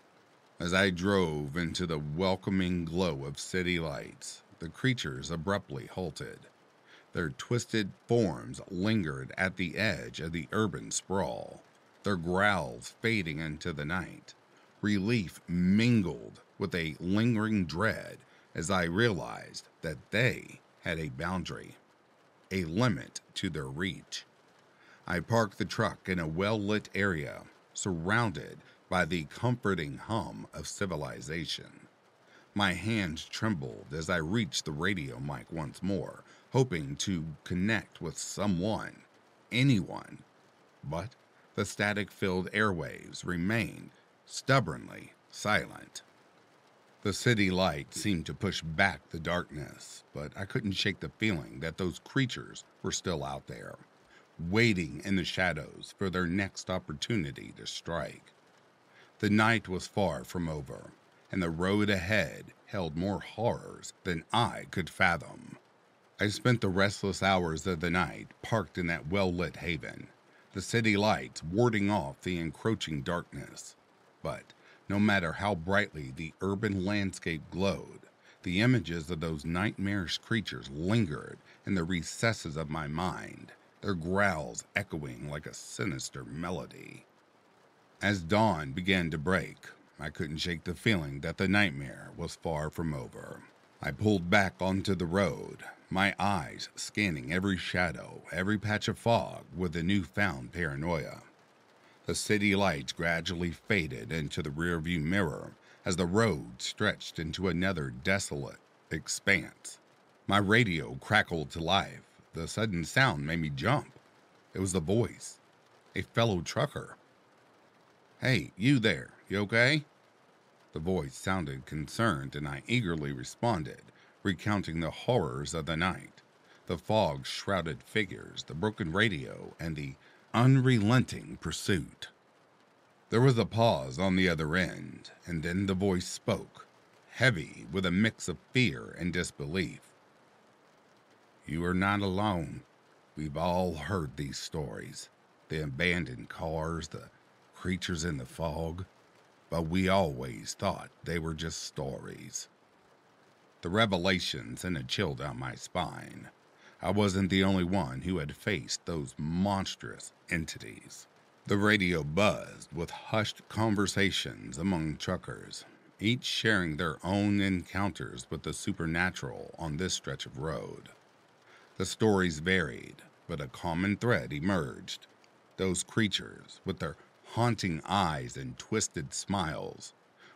As I drove into the welcoming glow of city lights, the creatures abruptly halted. Their twisted forms lingered at the edge of the urban sprawl, their growls fading into the night. Relief mingled with a lingering dread as I realized that they had a boundary, a limit to their reach. I parked the truck in a well-lit area, surrounded by the comforting hum of civilization. My hands trembled as I reached the radio mic once more, hoping to connect with someone, anyone. But the static-filled airwaves remained stubbornly silent. The city light seemed to push back the darkness, but I couldn't shake the feeling that those creatures were still out there, waiting in the shadows for their next opportunity to strike. The night was far from over, and the road ahead held more horrors than I could fathom. I spent the restless hours of the night parked in that well-lit haven, the city lights warding off the encroaching darkness. But no matter how brightly the urban landscape glowed, the images of those nightmarish creatures lingered in the recesses of my mind, their growls echoing like a sinister melody. As dawn began to break, I couldn't shake the feeling that the nightmare was far from over. I pulled back onto the road, my eyes scanning every shadow, every patch of fog with a newfound paranoia. The city lights gradually faded into the rearview mirror as the road stretched into another desolate expanse. My radio crackled to life. The sudden sound made me jump. It was the voice, a fellow trucker. "Hey, you there, you okay?" The voice sounded concerned, and I eagerly responded, recounting the horrors of the night, the fog-shrouded figures, the broken radio, and the unrelenting pursuit. There was a pause on the other end, and then the voice spoke, heavy with a mix of fear and disbelief. "You are not alone. We've all heard these stories, the abandoned cars, the creatures in the fog, but we always thought they were just stories." The revelation sent a chill down my spine. I wasn't the only one who had faced those monstrous entities. The radio buzzed with hushed conversations among truckers, each sharing their own encounters with the supernatural on this stretch of road. The stories varied, but a common thread emerged. Those creatures, with their haunting eyes and twisted smiles,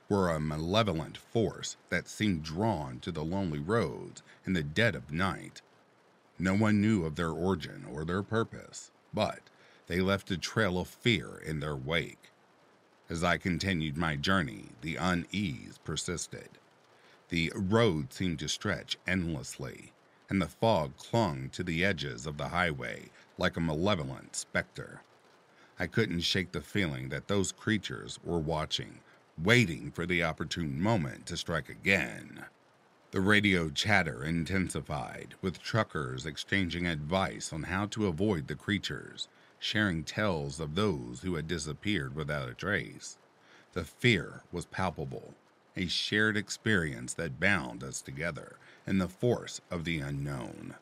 were a malevolent force that seemed drawn to the lonely roads in the dead of night. No one knew of their origin or their purpose, but they left a trail of fear in their wake. As I continued my journey, the unease persisted. The road seemed to stretch endlessly, and the fog clung to the edges of the highway like a malevolent specter. I couldn't shake the feeling that those creatures were watching, waiting for the opportune moment to strike again. The radio chatter intensified, with truckers exchanging advice on how to avoid the creatures, sharing tales of those who had disappeared without a trace. The fear was palpable, a shared experience that bound us together in the force of the unknown.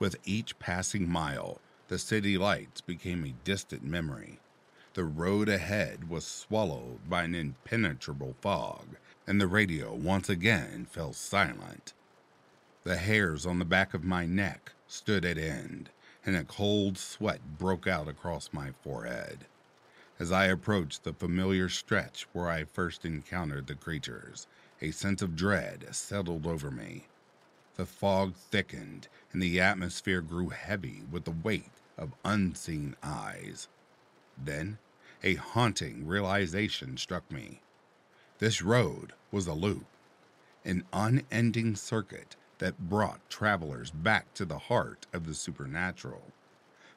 With each passing mile, the city lights became a distant memory. The road ahead was swallowed by an impenetrable fog, and the radio once again fell silent. The hairs on the back of my neck stood at end, and a cold sweat broke out across my forehead. As I approached the familiar stretch where I first encountered the creatures, a sense of dread settled over me. The fog thickened, and the atmosphere grew heavy with the weight of unseen eyes. Then, a haunting realization struck me. This road was a loop, an unending circuit that brought travelers back to the heart of the supernatural.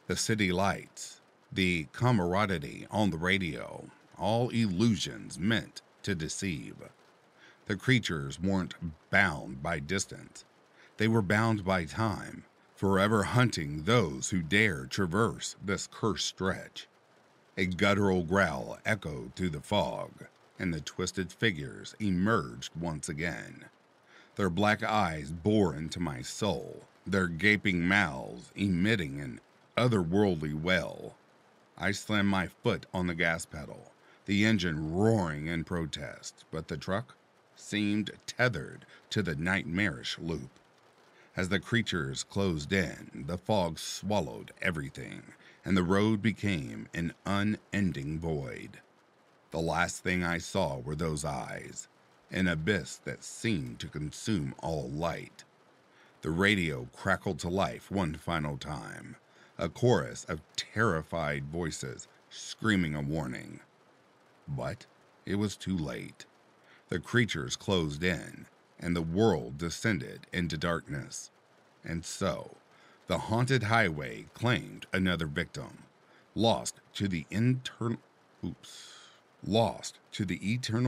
The city lights, the camaraderie on the radio, all illusions meant to deceive. The creatures weren't bound by distance. They were bound by time, forever hunting those who dared traverse this cursed stretch. A guttural growl echoed through the fog, and the twisted figures emerged once again. Their black eyes bore into my soul, their gaping mouths emitting an otherworldly wail. I slammed my foot on the gas pedal, the engine roaring in protest, but the truck seemed tethered to the nightmarish loop. As the creatures closed in, the fog swallowed everything, and the road became an unending void. The last thing I saw were those eyes, an abyss that seemed to consume all light. The radio crackled to life one final time, a chorus of terrified voices screaming a warning. But it was too late. The creatures closed in, and the world descended into darkness. And so, the haunted highway claimed another victim, lost to the eternal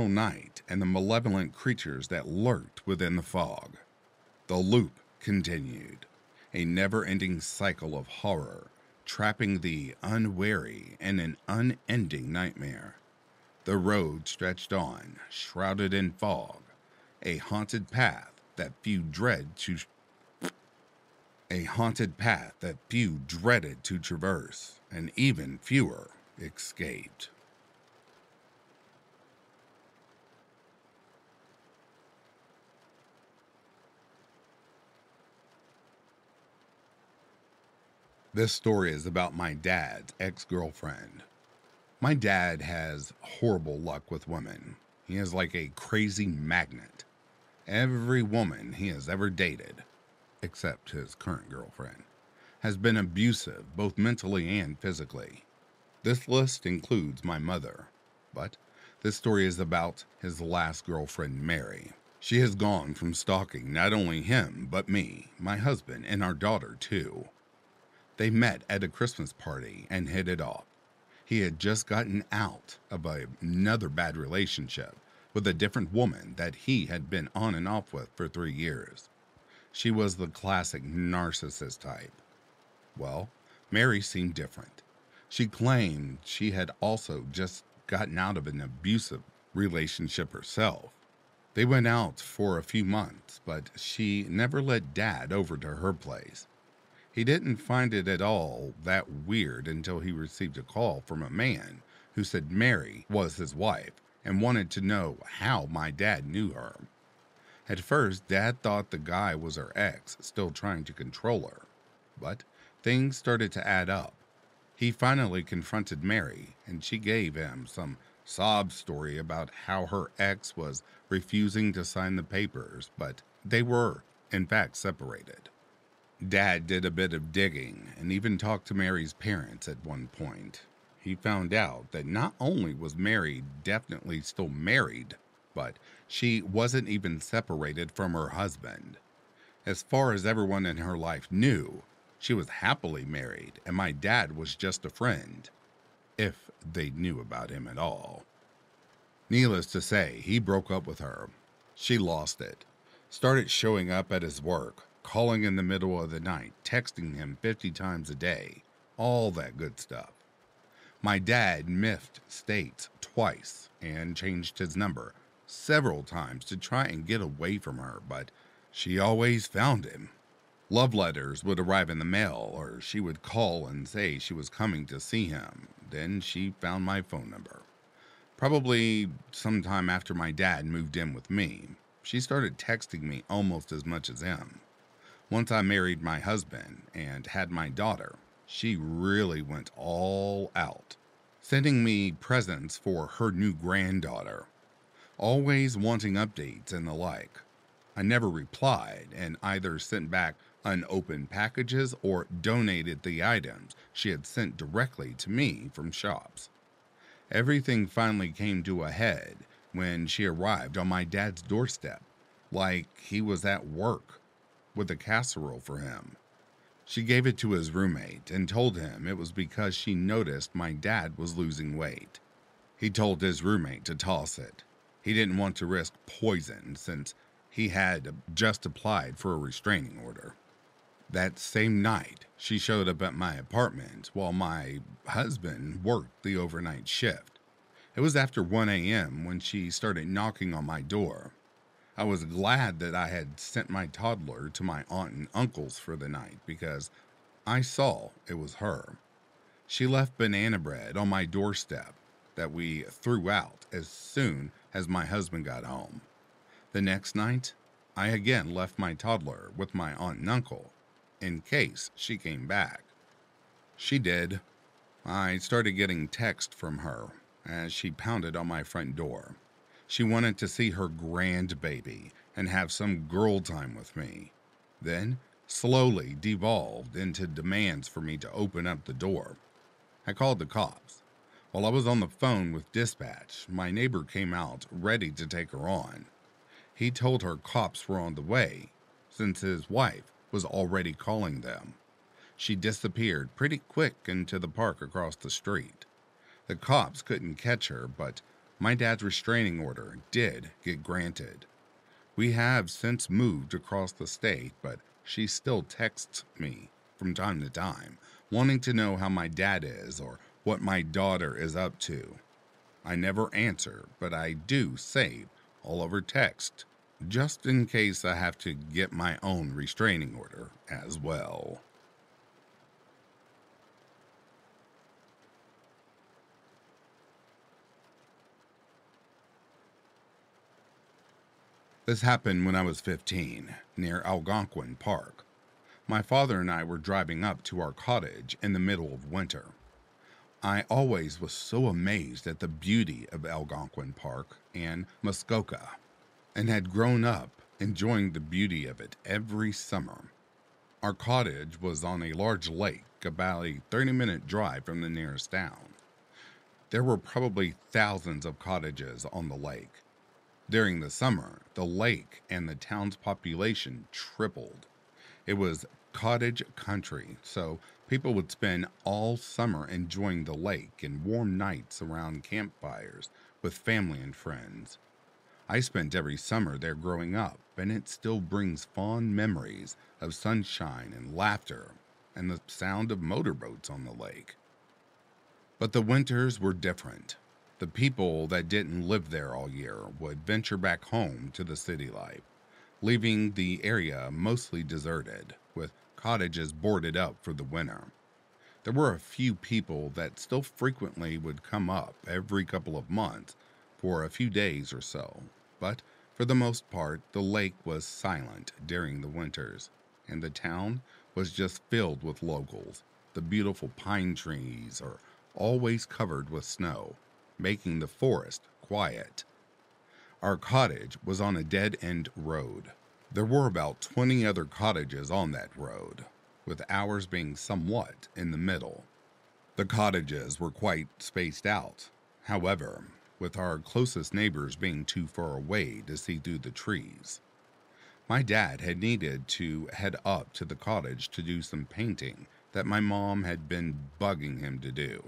night and the malevolent creatures that lurked within the fog. The loop continued, a never-ending cycle of horror, trapping the unwary in an unending nightmare. The road stretched on, shrouded in fog, a haunted path that few dreaded to traverse, and even fewer escaped. This story is about my dad's ex-girlfriend. My dad has horrible luck with women. He is like a crazy magnet. Every woman he has ever dated, except his current girlfriend, has been abusive both mentally and physically. This list includes my mother, but this story is about his last girlfriend, Mary. She has gone from stalking not only him, but me, my husband, and our daughter, too. They met at a Christmas party and hit it off. He had just gotten out of another bad relationship with a different woman that he had been on and off with for 3 years. She was the classic narcissist type. Well, Mary seemed different. She claimed she had also just gotten out of an abusive relationship herself. They went out for a few months, but she never let Dad over to her place. He didn't find it at all that weird until he received a call from a man who said Mary was his wife, and wanted to know how my dad knew her. At first, Dad thought the guy was her ex, still trying to control her. But things started to add up. He finally confronted Mary, and she gave him some sob story about how her ex was refusing to sign the papers, but they were, in fact, separated. Dad did a bit of digging and even talked to Mary's parents at one point. He found out that not only was Mary definitely still married, but she wasn't even separated from her husband. As far as everyone in her life knew, she was happily married, and my dad was just a friend, if they knew about him at all. Needless to say, he broke up with her. She lost it, started showing up at his work, calling in the middle of the night, texting him 50 times a day, all that good stuff. My dad miffed states twice and changed his number several times to try and get away from her, but she always found him. Love letters would arrive in the mail, or she would call and say she was coming to see him. Then she found my phone number. Probably sometime after my dad moved in with me, she started texting me almost as much as him. Once I married my husband and had my daughter, she really went all out, sending me presents for her new granddaughter, always wanting updates and the like. I never replied and either sent back unopened packages or donated the items she had sent directly to me from shops. Everything finally came to a head when she arrived on my dad's doorstep, like he was at work, with a casserole for him. She gave it to his roommate and told him it was because she noticed my dad was losing weight. He told his roommate to toss it. He didn't want to risk poison since he had just applied for a restraining order. That same night, she showed up at my apartment while my husband worked the overnight shift. It was after 1 a.m. when she started knocking on my door. I was glad that I had sent my toddler to my aunt and uncle's for the night because I saw it was her. She left banana bread on my doorstep that we threw out as soon as my husband got home. The next night, I again left my toddler with my aunt and uncle in case she came back. She did. I started getting texts from her as she pounded on my front door. She wanted to see her grandbaby and have some girl time with me, then slowly devolved into demands for me to open up the door. I called the cops. While I was on the phone with dispatch, my neighbor came out ready to take her on. He told her cops were on the way since his wife was already calling them. She disappeared pretty quick into the park across the street. The cops couldn't catch her, but my dad's restraining order did get granted. We have since moved across the state, but she still texts me from time to time, wanting to know how my dad is or what my daughter is up to. I never answer, but I do save all of her texts, just in case I have to get my own restraining order as well. This happened when I was 15, near Algonquin Park. My father and I were driving up to our cottage in the middle of winter. I always was so amazed at the beauty of Algonquin Park and Muskoka, and had grown up enjoying the beauty of it every summer. Our cottage was on a large lake, about a 30-minute drive from the nearest town. There were probably thousands of cottages on the lake. During the summer, the lake and the town's population tripled. It was cottage country, so people would spend all summer enjoying the lake and warm nights around campfires with family and friends. I spent every summer there growing up, and it still brings fond memories of sunshine and laughter and the sound of motorboats on the lake. But the winters were different. The people that didn't live there all year would venture back home to the city life, leaving the area mostly deserted, with cottages boarded up for the winter. There were a few people that still frequently would come up every couple of months for a few days or so, but for the most part, the lake was silent during the winters, and the town was just filled with locals. The beautiful pine trees are always covered with snow, making the forest quiet. Our cottage was on a dead-end road. There were about 20 other cottages on that road, with ours being somewhat in the middle. The cottages were quite spaced out, however, with our closest neighbors being too far away to see through the trees. My dad had needed to head up to the cottage to do some painting that my mom had been bugging him to do.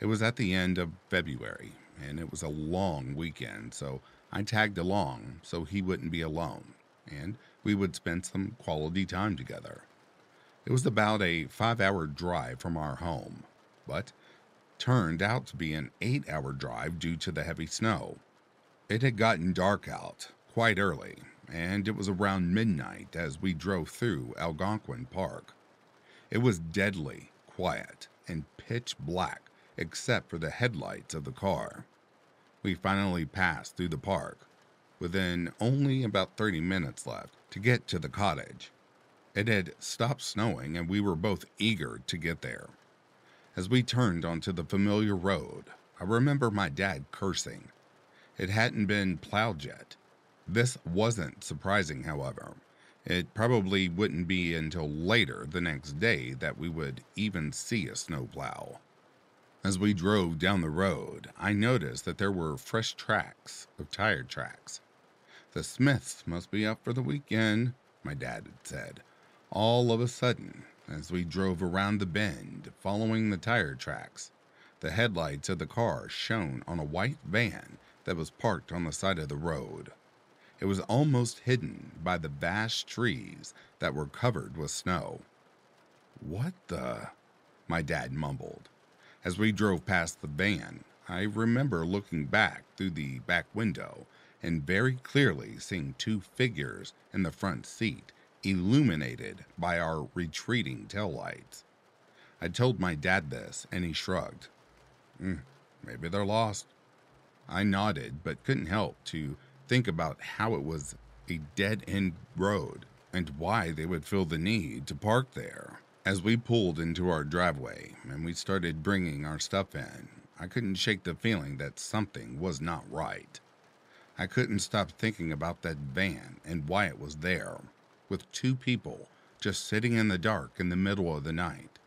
It was at the end of February, and it was a long weekend, so I tagged along so he wouldn't be alone, and we would spend some quality time together. It was about a 5-hour drive from our home, but turned out to be an 8-hour drive due to the heavy snow. It had gotten dark out quite early, and it was around midnight as we drove through Algonquin Park. It was deadly quiet and pitch black except for the headlights of the car. We finally passed through the park, within only about 30 minutes left to get to the cottage. It had stopped snowing and we were both eager to get there. As we turned onto the familiar road, I remember my dad cursing. It hadn't been plowed yet. This wasn't surprising, however. It probably wouldn't be until later the next day that we would even see a snowplow. As we drove down the road, I noticed that there were fresh tracks of tire tracks. The Smiths must be up for the weekend, my dad had said. All of a sudden, as we drove around the bend, following the tire tracks, the headlights of the car shone on a white van that was parked on the side of the road. It was almost hidden by the vast trees that were covered with snow. "What the?" my dad mumbled. As we drove past the van, I remember looking back through the back window and very clearly seeing two figures in the front seat, illuminated by our retreating taillights. I told my dad this, and he shrugged. Maybe they're lost. I nodded, but couldn't help to think about how it was a dead-end road and why they would feel the need to park there. As we pulled into our driveway and we started bringing our stuff in, I couldn't shake the feeling that something was not right. I couldn't stop thinking about that van and why it was there, with two people just sitting in the dark in the middle of the night.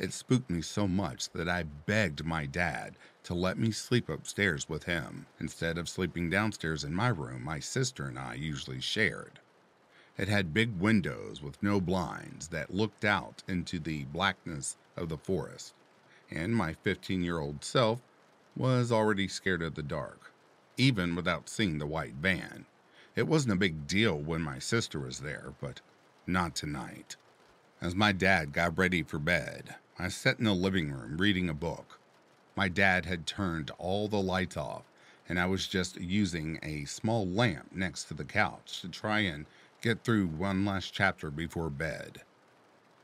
It spooked me so much that I begged my dad to let me sleep upstairs with him instead of sleeping downstairs in my room my sister and I usually shared. It had big windows with no blinds that looked out into the blackness of the forest, and my 15-year-old self was already scared of the dark, even without seeing the white van. It wasn't a big deal when my sister was there, but not tonight. As my dad got ready for bed, I sat in the living room reading a book. My dad had turned all the lights off, and I was just using a small lamp next to the couch to try and get through one last chapter before bed.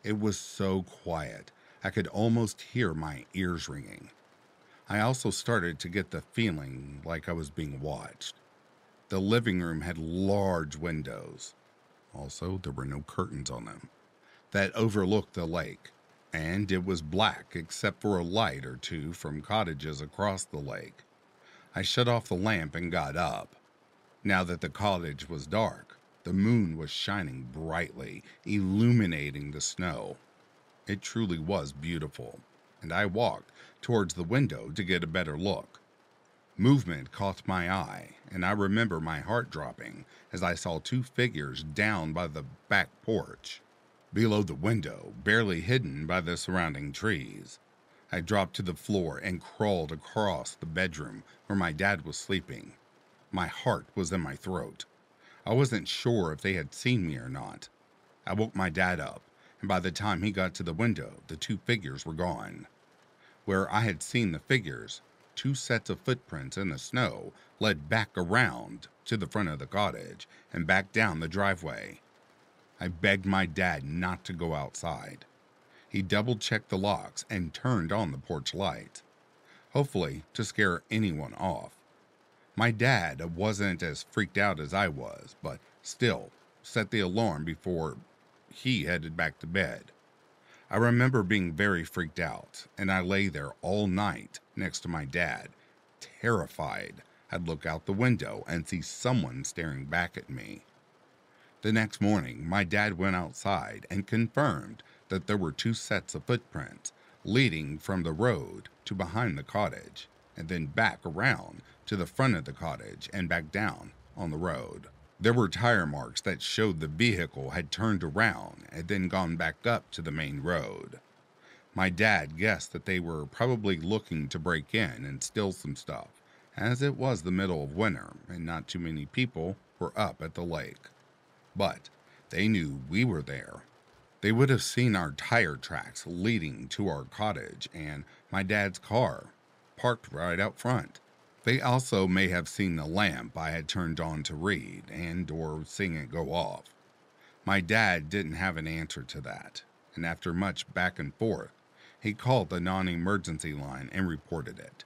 It was so quiet, I could almost hear my ears ringing. I also started to get the feeling like I was being watched. The living room had large windows. Also, there were no curtains on them that overlooked the lake, and it was black except for a light or two from cottages across the lake. I shut off the lamp and got up. Now that the cottage was dark, the moon was shining brightly, illuminating the snow. It truly was beautiful, and I walked towards the window to get a better look. Movement caught my eye, and I remember my heart dropping as I saw two figures down by the back porch, below the window, barely hidden by the surrounding trees. I dropped to the floor and crawled across the bedroom where my dad was sleeping. My heart was in my throat. I wasn't sure if they had seen me or not. I woke my dad up, and by the time he got to the window, the two figures were gone. Where I had seen the figures, two sets of footprints in the snow led back around to the front of the cottage and back down the driveway. I begged my dad not to go outside. He double-checked the locks and turned on the porch light, hopefully to scare anyone off. My dad wasn't as freaked out as I was, but still set the alarm before he headed back to bed. I remember being very freaked out, and I lay there all night next to my dad, terrified, I'd look out the window and see someone staring back at me. The next morning, my dad went outside and confirmed that there were two sets of footprints leading from the road to behind the cottage, and then back around to the front of the cottage and back down on the road. There were tire marks that showed the vehicle had turned around and then gone back up to the main road. My dad guessed that they were probably looking to break in and steal some stuff, as it was the middle of winter and not too many people were up at the lake. But they knew we were there. They would have seen our tire tracks leading to our cottage and my dad's car, parked right out front. They also may have seen the lamp I had turned on to read and/or seeing it go off. My dad didn't have an answer to that, and after much back and forth, he called the non-emergency line and reported it.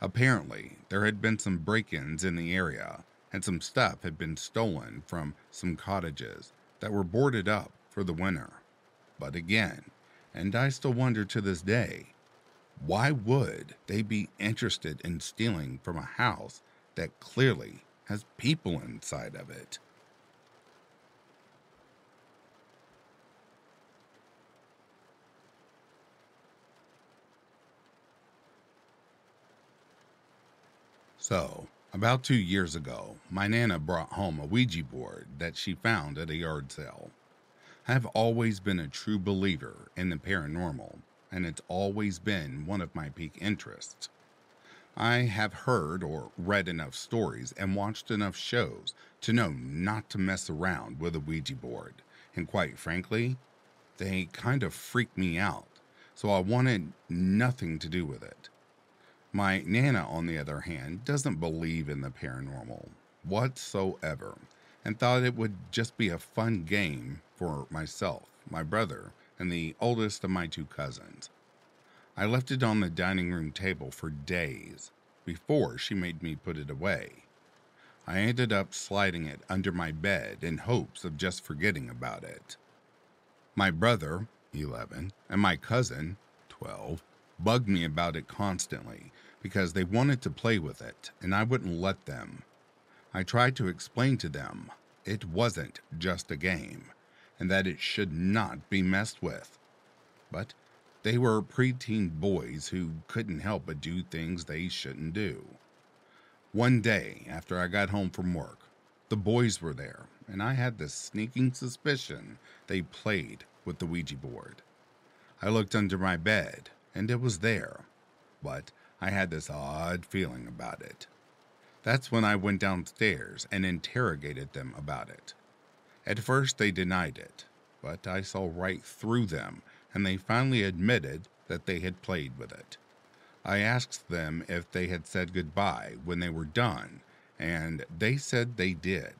Apparently, there had been some break-ins in the area, and some stuff had been stolen from some cottages that were boarded up for the winter. But again, and I still wonder to this day, why would they be interested in stealing from a house that clearly has people inside of it? So, about 2 years ago, my Nana brought home a Ouija board that she found at a yard sale. I have always been a true believer in the paranormal, and it's always been one of my peak interests. I have heard or read enough stories and watched enough shows to know not to mess around with a Ouija board, and quite frankly, they kind of freaked me out, so I wanted nothing to do with it. My Nana, on the other hand, doesn't believe in the paranormal whatsoever, and thought it would just be a fun game for myself, my brother, and the oldest of my two cousins. I left it on the dining room table for days before she made me put it away. I ended up sliding it under my bed in hopes of just forgetting about it. My brother, 11, and my cousin, 12, bugged me about it constantly because they wanted to play with it and I wouldn't let them. I tried to explain to them it wasn't just a game, and that it should not be messed with. But they were preteen boys who couldn't help but do things they shouldn't do. One day, after I got home from work, the boys were there, and I had this sneaking suspicion they played with the Ouija board. I looked under my bed, and it was there, but I had this odd feeling about it. That's when I went downstairs and interrogated them about it. At first they denied it, but I saw right through them, and they finally admitted that they had played with it. I asked them if they had said goodbye when they were done, and they said they did.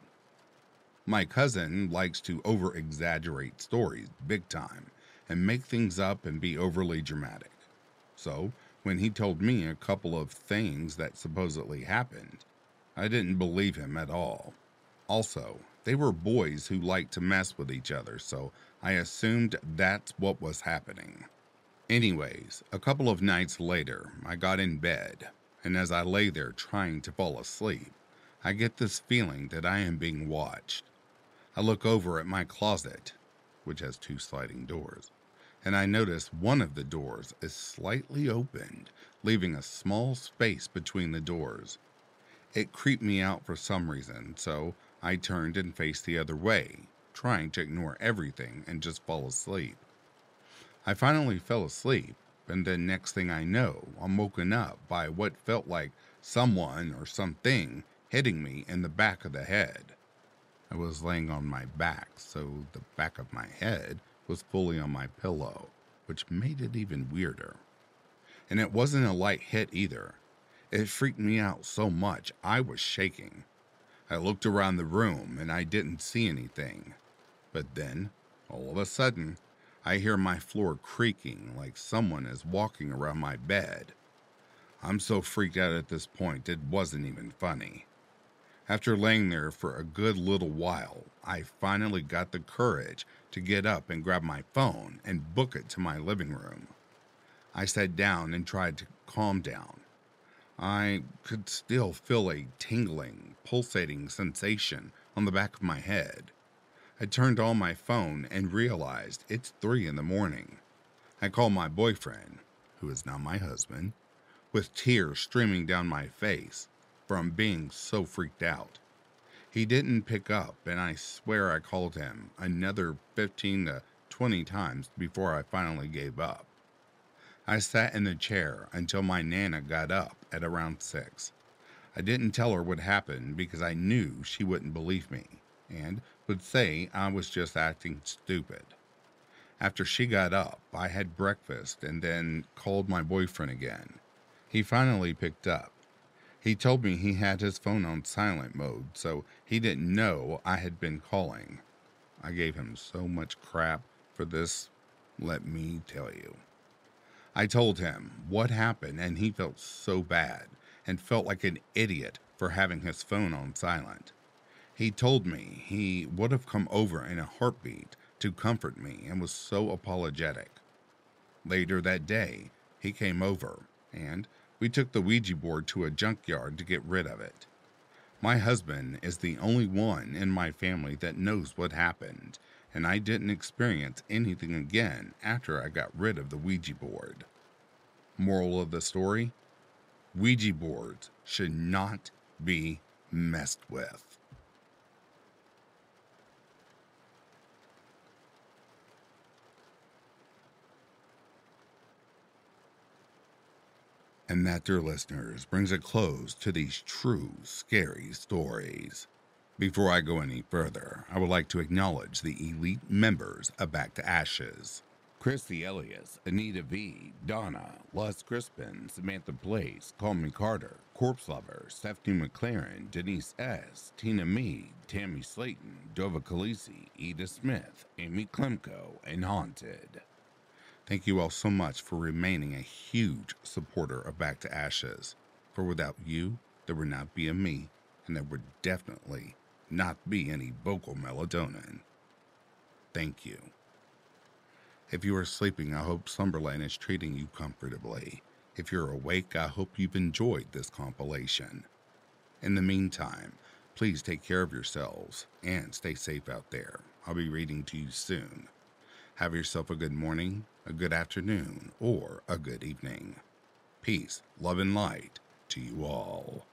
My cousin likes to over-exaggerate stories big time and make things up and be overly dramatic. So, when he told me a couple of things that supposedly happened, I didn't believe him at all. Also, they were boys who liked to mess with each other, so I assumed that's what was happening. Anyways, a couple of nights later, I got in bed, and as I lay there trying to fall asleep, I get this feeling that I am being watched. I look over at my closet, which has two sliding doors, and I notice one of the doors is slightly opened, leaving a small space between the doors. It creeped me out for some reason, so I turned and faced the other way, trying to ignore everything and just fall asleep. I finally fell asleep, and then next thing I know, I'm woken up by what felt like someone or something hitting me in the back of the head. I was laying on my back, so the back of my head was fully on my pillow, which made it even weirder. And it wasn't a light hit either. It freaked me out so much I was shaking. I looked around the room and I didn't see anything. But then, all of a sudden, I hear my floor creaking like someone is walking around my bed. I'm so freaked out at this point it wasn't even funny. After laying there for a good little while, I finally got the courage to get up and grab my phone and book it to my living room. I sat down and tried to calm down. I could still feel a tingling, pulsating sensation on the back of my head. I turned on my phone and realized it's 3 a.m. I called my boyfriend, who is now my husband, with tears streaming down my face from being so freaked out. He didn't pick up, and I swear I called him another 15 to 20 times before I finally gave up. I sat in the chair until my Nana got up at around 6. I didn't tell her what happened because I knew she wouldn't believe me and would say I was just acting stupid. After she got up, I had breakfast and then called my boyfriend again. He finally picked up. He told me he had his phone on silent mode, so he didn't know I had been calling. I gave him so much crap for this, let me tell you. I told him what happened, and he felt so bad and felt like an idiot for having his phone on silent. He told me he would have come over in a heartbeat to comfort me and was so apologetic. Later that day, he came over, and we took the Ouija board to a junkyard to get rid of it. My husband is the only one in my family that knows what happened, and I didn't experience anything again after I got rid of the Ouija board. Moral of the story? Ouija boards should not be messed with. And that, dear listeners, brings a close to these true scary stories. Before I go any further, I would like to acknowledge the elite members of Back to Ashes: Christy Elias, Anita V, Donna, Les Crispin, Samantha Place, Call Me Carter, Corpse Lover, Stephanie McLaren, Denise S, Tina Mead, Tammy Slayton, Dova Khaleesi, Eda Smith, Amy Klemko, and Haunted. Thank you all so much for remaining a huge supporter of Back to Ashes, for without you, there would not be a me, and there would definitely not be any vocal melatonin. Thank you. If you are sleeping, I hope Slumberland is treating you comfortably. If you're awake, I hope you've enjoyed this compilation. In the meantime, please take care of yourselves and stay safe out there. I'll be reading to you soon. Have yourself a good morning, a good afternoon, or a good evening. Peace, love, and light to you all.